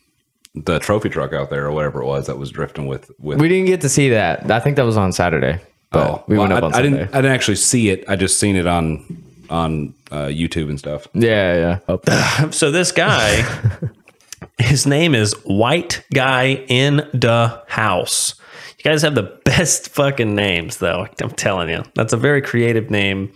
the trophy truck out there or whatever it was that was drifting with with. We didn't get to see that. I think that was on Saturday. But oh, we well, went up on I, I didn't. I didn't actually see it. I just seen it on on uh, YouTube and stuff. Yeah, yeah. So this guy, his name is White Guy in the House. You guys have the best fucking names, though. I'm telling you, that's a very creative name.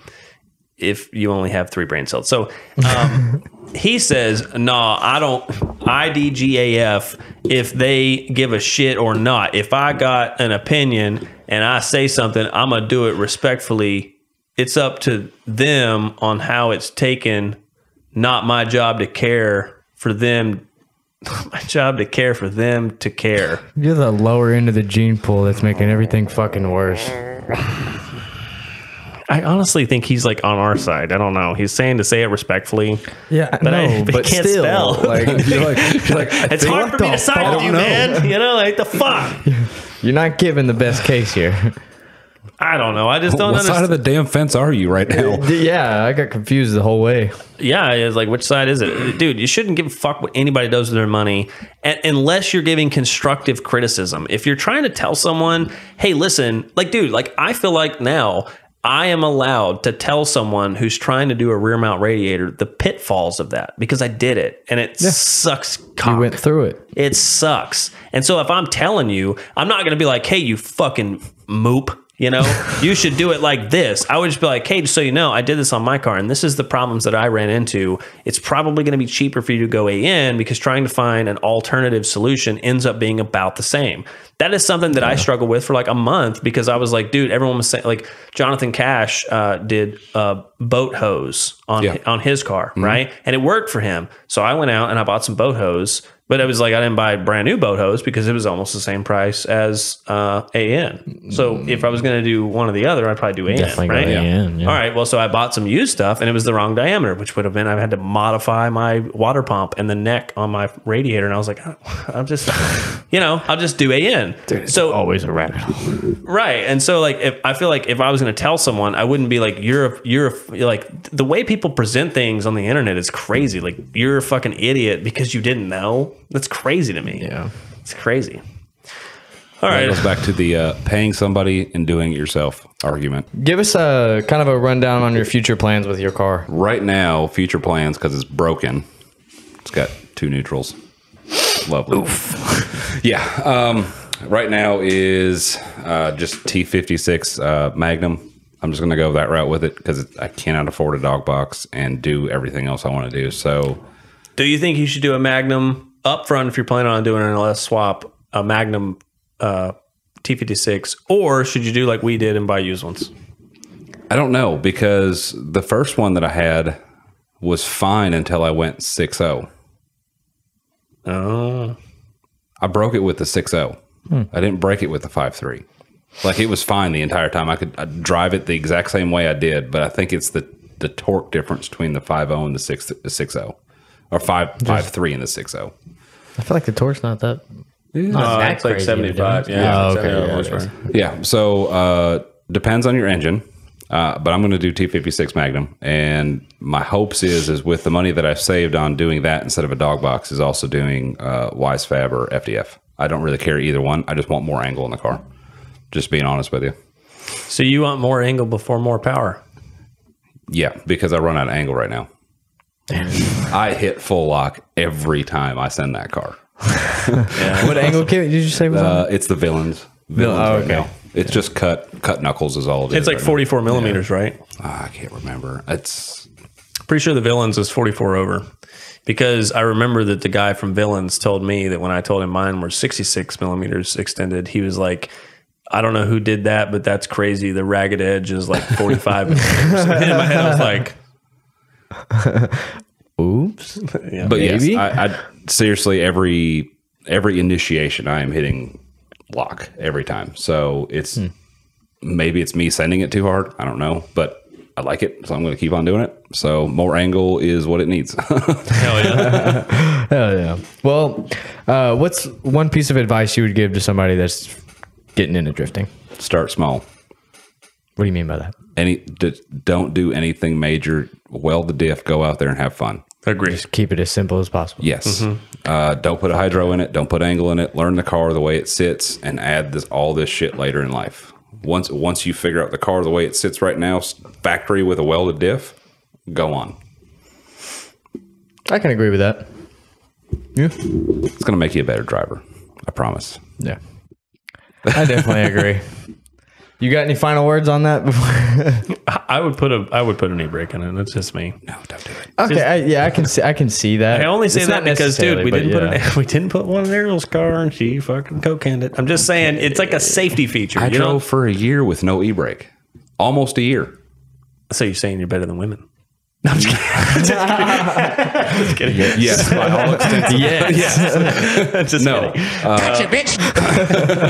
If you only have three brain cells, so um, he says, "Nah, I don't. I D G A F. If they give a shit or not. If I got an opinion." And I say something, I'm going to do it respectfully. It's up to them on how it's taken. Not my job to care for them. My job to care for them to care. You're the lower end of the gene pool that's making everything fucking worse. I honestly think he's like on our side. I don't know. He's saying to say it respectfully. Yeah, but no, I but can't still, spell. Like, you're like, you're like, it's hard for me to side with you, know. man. You know, like the fuck. You're not giving the best case here. I don't know. I just don't what understand. What side of the damn fence are you right now? Yeah, I got confused the whole way. Yeah, it's like, which side is it? Dude, you shouldn't give a fuck what anybody does with their money unless you're giving constructive criticism. If you're trying to tell someone, hey, listen, like, dude, like, I feel like now I am allowed to tell someone who's trying to do a rear mount radiator the pitfalls of that because I did it and it yeah. sucks cock. You went through it. It sucks. And so if I'm telling you, I'm not going to be like, hey, you fucking moop, you know, you should do it like this. I would just be like, hey, just so you know, I did this on my car and this is the problems that I ran into. It's probably going to be cheaper for you to go A N because trying to find an alternative solution ends up being about the same. That is something that yeah. I struggled with for like a month because I was like, dude, everyone was saying like Jonathan Cash uh, did uh, boat hose on yeah. on his car, mm-hmm. right? And it worked for him. So I went out and I bought some boat hose, but it was like I didn't buy brand new boat hose because it was almost the same price as uh, A N. So mm-hmm. if I was going to do one or the other, I'd probably do A N, definitely right? A N, yeah. All right, well, so I bought some used stuff and it was the wrong diameter, which would have been I had to modify my water pump and the neck on my radiator. And I was like, I'm just, you know, I'll just do A N. Dude, so always a rabbit hole, right? And so, like, if I feel like if I was going to tell someone, I wouldn't be like, "You're, a, you're, a, like the way people present things on the internet is crazy. Like, you're a fucking idiot because you didn't know." That's crazy to me. Yeah, it's crazy. All right, it goes back to the uh, paying somebody and doing it yourself argument. Give us a kind of a rundown on your future plans with your car right now. Future plans because it's broken. It's got two neutrals. Lovely. Oof. yeah. Um, Right now is uh, just T fifty-six uh, Magnum. I'm just going to go that route with it because I cannot afford a dog box and do everything else I want to do. So, do you think you should do a Magnum up front if you're planning on doing an L S swap, a Magnum uh, T fifty-six, or should you do like we did and buy used ones? I don't know because the first one that I had was fine until I went six oh. Oh. I broke it with the six oh. Hmm. I didn't break it with the five three. Like, it was fine the entire time. I could I'd drive it the exact same way I did, but I think it's the, the torque difference between the five oh and the six oh, or five three and the six oh. I feel like the torque's not that... Not uh, that it's like seventy-five. Yeah, yeah. Oh, okay. Yeah, yeah, yeah. So, uh, depends on your engine, uh, but I'm going to do T fifty-six Magnum, and my hopes is, is with the money that I've saved on doing that instead of a dog box is also doing uh, Wise Fab or F D F. I don't really care either one. I just want more angle in the car. Just being honest with you. So you want more angle before more power? Yeah, because I run out of angle right now. I hit full lock every time I send that car. yeah. What angle did you say was uh, on? It's the villains. Villains oh, okay. Right now. It's yeah. just cut cut knuckles is all it it's is. It's like right forty-four now. Millimeters, yeah. right? Oh, I can't remember. It's pretty sure the villains is forty-four over. Because I remember that the guy from Villains told me that when I told him mine were sixty-six millimeters extended, he was like, I don't know who did that, but that's crazy. The ragged edge is like forty-five millimeters. And in my head, I was like, oops. Yeah, but maybe? Yes, I, I, seriously, every every initiation, I am hitting lock every time. So it's hmm. maybe it's me sending it too hard. I don't know. But I like it, so I'm going to keep on doing it. So more angle is what it needs. Hell yeah. Hell yeah. Well, uh, what's one piece of advice you would give to somebody that's getting into drifting? Start small. What do you mean by that? Any Don't do anything major. Weld the diff. Go out there and have fun. Agree. Just keep it as simple as possible. Yes. Mm-hmm. uh, don't put a hydro in it. Don't put angle in it. Learn the car the way it sits and add this all this shit later in life. Once once you figure out the car the way it sits right now, factory with a welded diff, go on. I can agree with that. Yeah. It's going to make you a better driver. I promise. Yeah. I definitely agree. You got any final words on that? Before? I would put a I would put an e-brake in it. That's just me. No, don't do it. Okay, just, I, yeah, I can see I can see that. I only say it's that because, dude, we didn't yeah. put an, we didn't put one in Ariel's car, and she fucking coke-handed it. I'm just saying, it's like a safety feature. I you drove know? for a year with no e-brake, almost a year. So you're saying you're better than women? No, I'm just kidding. Just kidding. Yes, yes. By all extents. Yes. Yes. Just no. kidding. Uh, Touch it,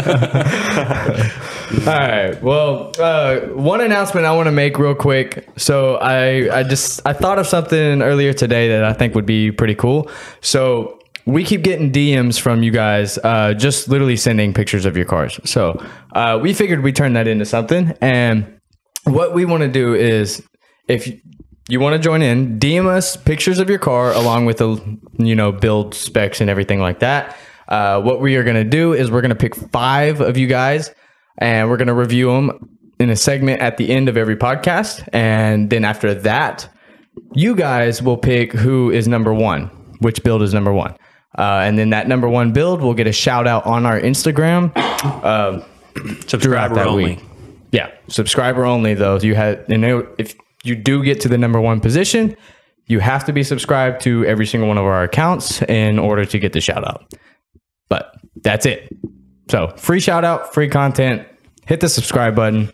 bitch. All right. Well, uh, one announcement I want to make real quick. So I, I just I thought of something earlier today that I think would be pretty cool. So we keep getting D Ms from you guys, uh, just literally sending pictures of your cars. So uh, we figured we turn that into something. And what we want to do is, if you want to join in, D M us pictures of your car along with the you know build specs and everything like that. Uh, what we are going to do is we're going to pick five of you guys. And we're going to review them in a segment at the end of every podcast. And then after that, you guys will pick who is number one, which build is number one. Uh, and then that number one build will get a shout out on our Instagram. Uh, subscriber only. Week. Yeah. Subscriber only, though. You had, and if you do get to the number one position, you have to be subscribed to every single one of our accounts in order to get the shout out. But that's it. So free shout out, free content, hit the subscribe button,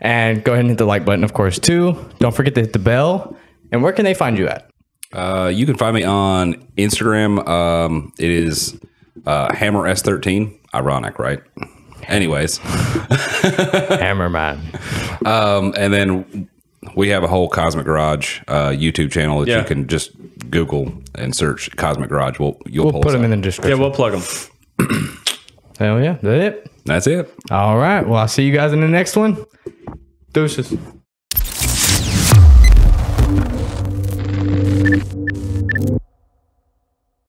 and go ahead and hit the like button, of course, too. Don't forget to hit the bell. And where can they find you at? Uh, you can find me on Instagram. Um, it is uh, Hammer S thirteen. Ironic, right? Anyways. Hammer man. Um, and then we have a whole Cosmic Garage uh, YouTube channel that yeah. you can just Google and search Cosmic Garage. We'll, you'll we'll put them up. in the description. Yeah, we'll plug them. Hell yeah. That's it. That's it. All right. Well, I'll see you guys in the next one. Deuces.